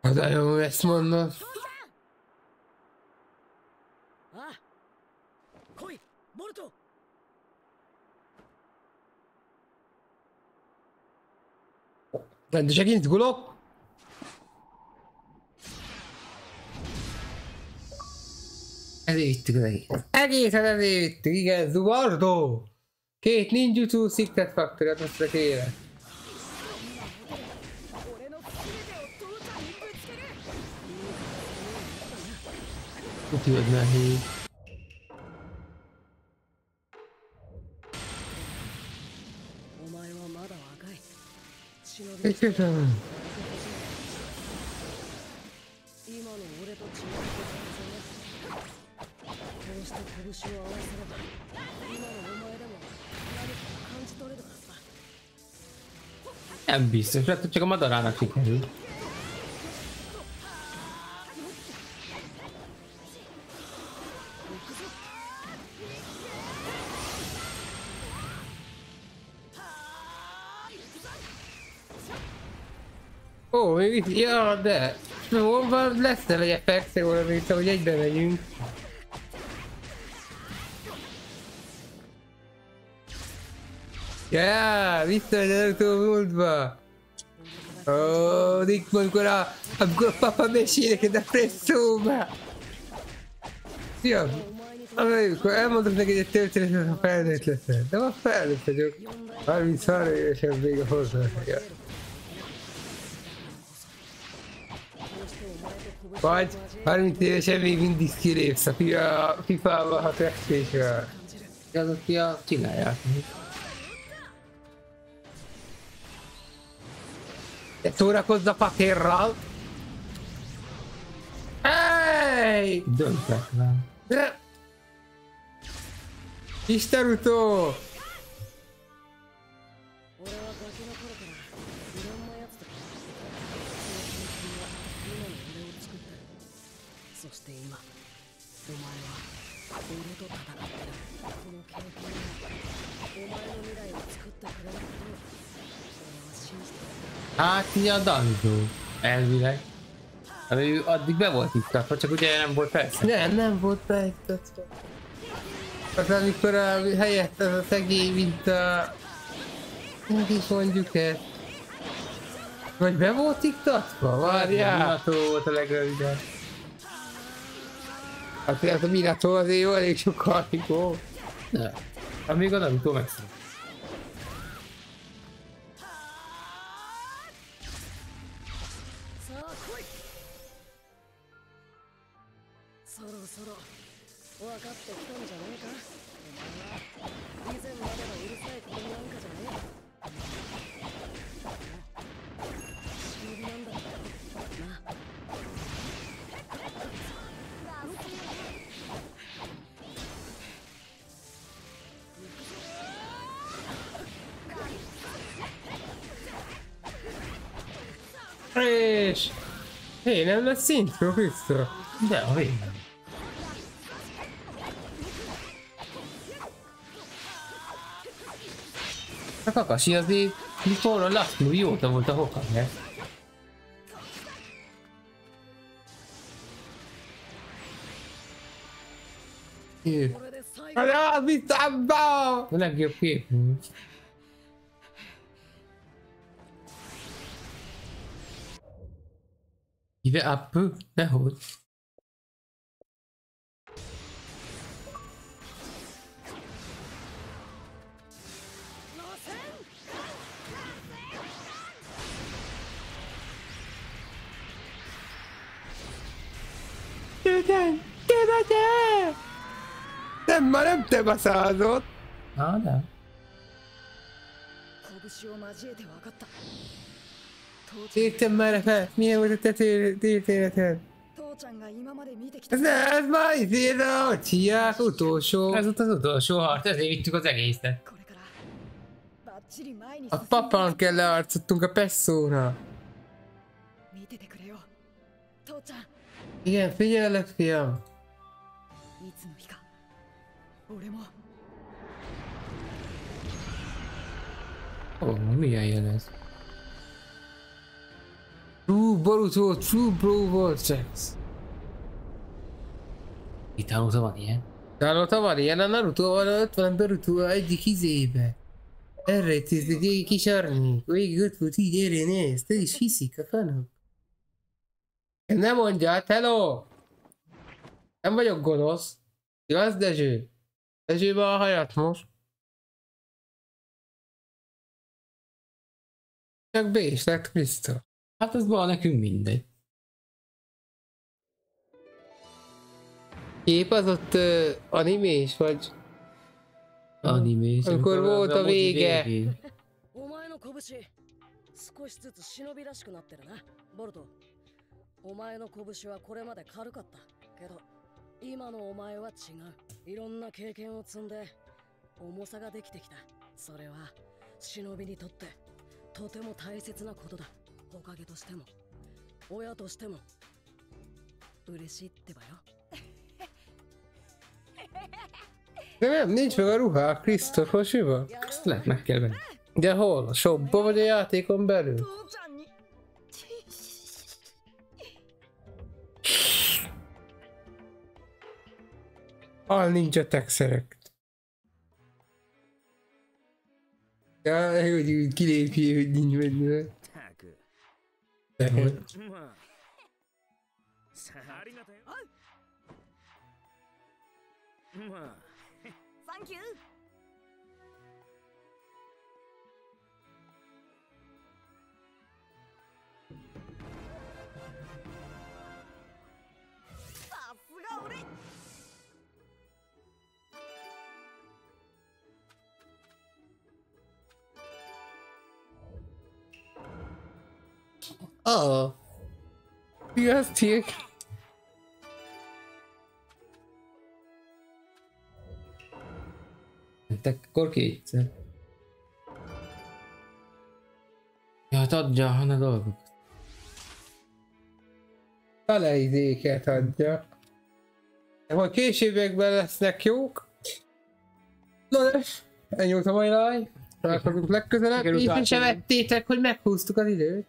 Az a jó, ezt mondod. Boruto! Rendesek indulok! Ezért vittük az egészet. Egészen ezért vittük, igen, Zubardo! Két ninjutsu Secret Factory-t most a kéve. Kuti vagy már hét. Egy köszönöm. Nem biztos, lehet, hogy csak a Madarának sikerül. Ó, ja, de hol van, lesz el egy effekt, jól említem, hogy egybe megyünk. Jaááá, visszamegy a Naruto múltba. Ó, Nick, amikor a, amikor a papa mesél a presszóba. Szia, amikor elmondok neked egy történetet, ha felnőtt leszel. De ma felnőtt vagyok. harminchárom évesen még a hozzáfogja. Vagy harminc évesen még mindig kilépsz a FIFA-ba, ha testésre. Az a fia csinálják. De szórakozz a papírral! Ejjjjj! Döntetlen. Kis Naruto! Hát így a Danzó, elvileg. Hát ő addig be volt iktatva, csak ugye nem volt felszakadva. Nem, nem volt beiktatva. Hát amikor a helyett az a szegély, mint a... Hogy is mondjuk ezt? Vagy be volt iktatva? Várjál! Minato volt a legrövidebb. Hát ez a Minato azért jó, elég sok artikó. Nem. Amíg a Naruto megszakad. Ehi, hey, nel sentito questo? Beh, ho visto. Ma caca, si di... di fono all'attimo, io una volta Hokage, eh. Sì. Ah, no, mi salvo! Non è che qui... Give up now. Tudod, tudod, te már nem te baszázod. Ah, de. Értem már fel, milyen volt a tetőtéleted? Ez már izél a csiák utolsó. Ez ott az utolsó harc, ezért vittük az egészet. A papán kell learcottunk a pesszóra. Igen, figyellek, fiam. Ó, oh, milyen jön ez? True Boruto, True Bro Vortex. Itt hálóta van ilyen? Hálóta van ilyen, a Naruto-val ott van Boruto egyik izébe. Erre tízdik egy kis arnyék, végig ott volt így, erre néz, te is hiszik a fanok. Ne mondjad, hello! Nem vagyok gonosz. Igaz, Dezső? Dezsőbe a hajat most. Csak B is lett Krisztó. Hát ez van nekünk mindegy. Kép az ott uh, animés vagy? Animés. Amikor volt a vége. De nem, nincs meg a ruhá, Krisztor, hol süva? Azt lehet, meg kell venni. De hol? A shopba vagy a játékon belül? Al ninja texerek. Jaj, hogy kilépjél, hogy nincs benne. De hogy? Oh, igaz, tiék. Te korkítsz. Ja, adja, hanem dolgok. Tale idéket adja. De majd későbbiekben lesznek jók. Na de, ennyi volt a mai live. Találkozunk legközelebb. Észre vettétek, hogy meghúztuk az időt.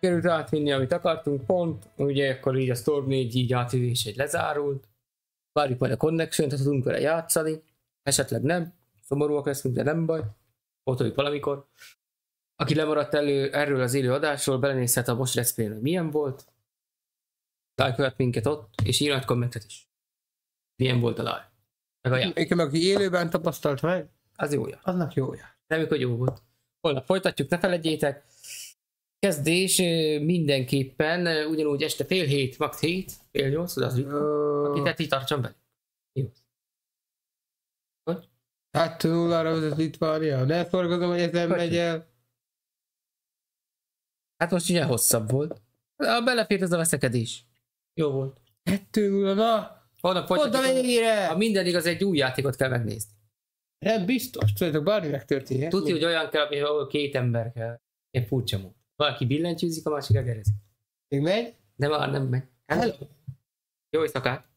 Került átvinni, amit akartunk, pont, ugye akkor így a Storm négy így átvívés egy lezárult. Várjuk majd a Connection-t, ha tudunk vele játszani. Esetleg nem, szomorúak leszünk, de nem baj. Pótoljuk valamikor. Aki lemaradt elő, erről az élő adásról, belenézhet a most reszpén, hogy milyen volt. Lájkolját minket ott, és írj nagy kommentet is. Milyen volt a live. Meg a játék. Meg aki élőben tapasztalt meg. Az jója. Aznak jója. Reméljük, hogy jó volt. Holnap folytatjuk, ne felejtjétek. Kezdés mindenképpen ugyanúgy este fél hét, max hét, fél nyolc, az ritkó. Aki tehát így tartson velük. Jó. Hogy? Hát nullára az itt várja. Ne forgozom, hogy ezen megy el. Hát most ugye hosszabb volt. A belefért ez a veszekedés. Jó volt. kettő nulla, na! Pont a végére! Ha minden igaz, egy új játékot kell megnézni. Nem biztos, tudjátok, bármi megtörténhet. Tudni, hogy olyan kell, ahol két ember kell. Ilyen furcsa mód. Valaki billentyűzik, a másik egerezik. Még megy? De már nem megy. Hello. Jó éjszakát.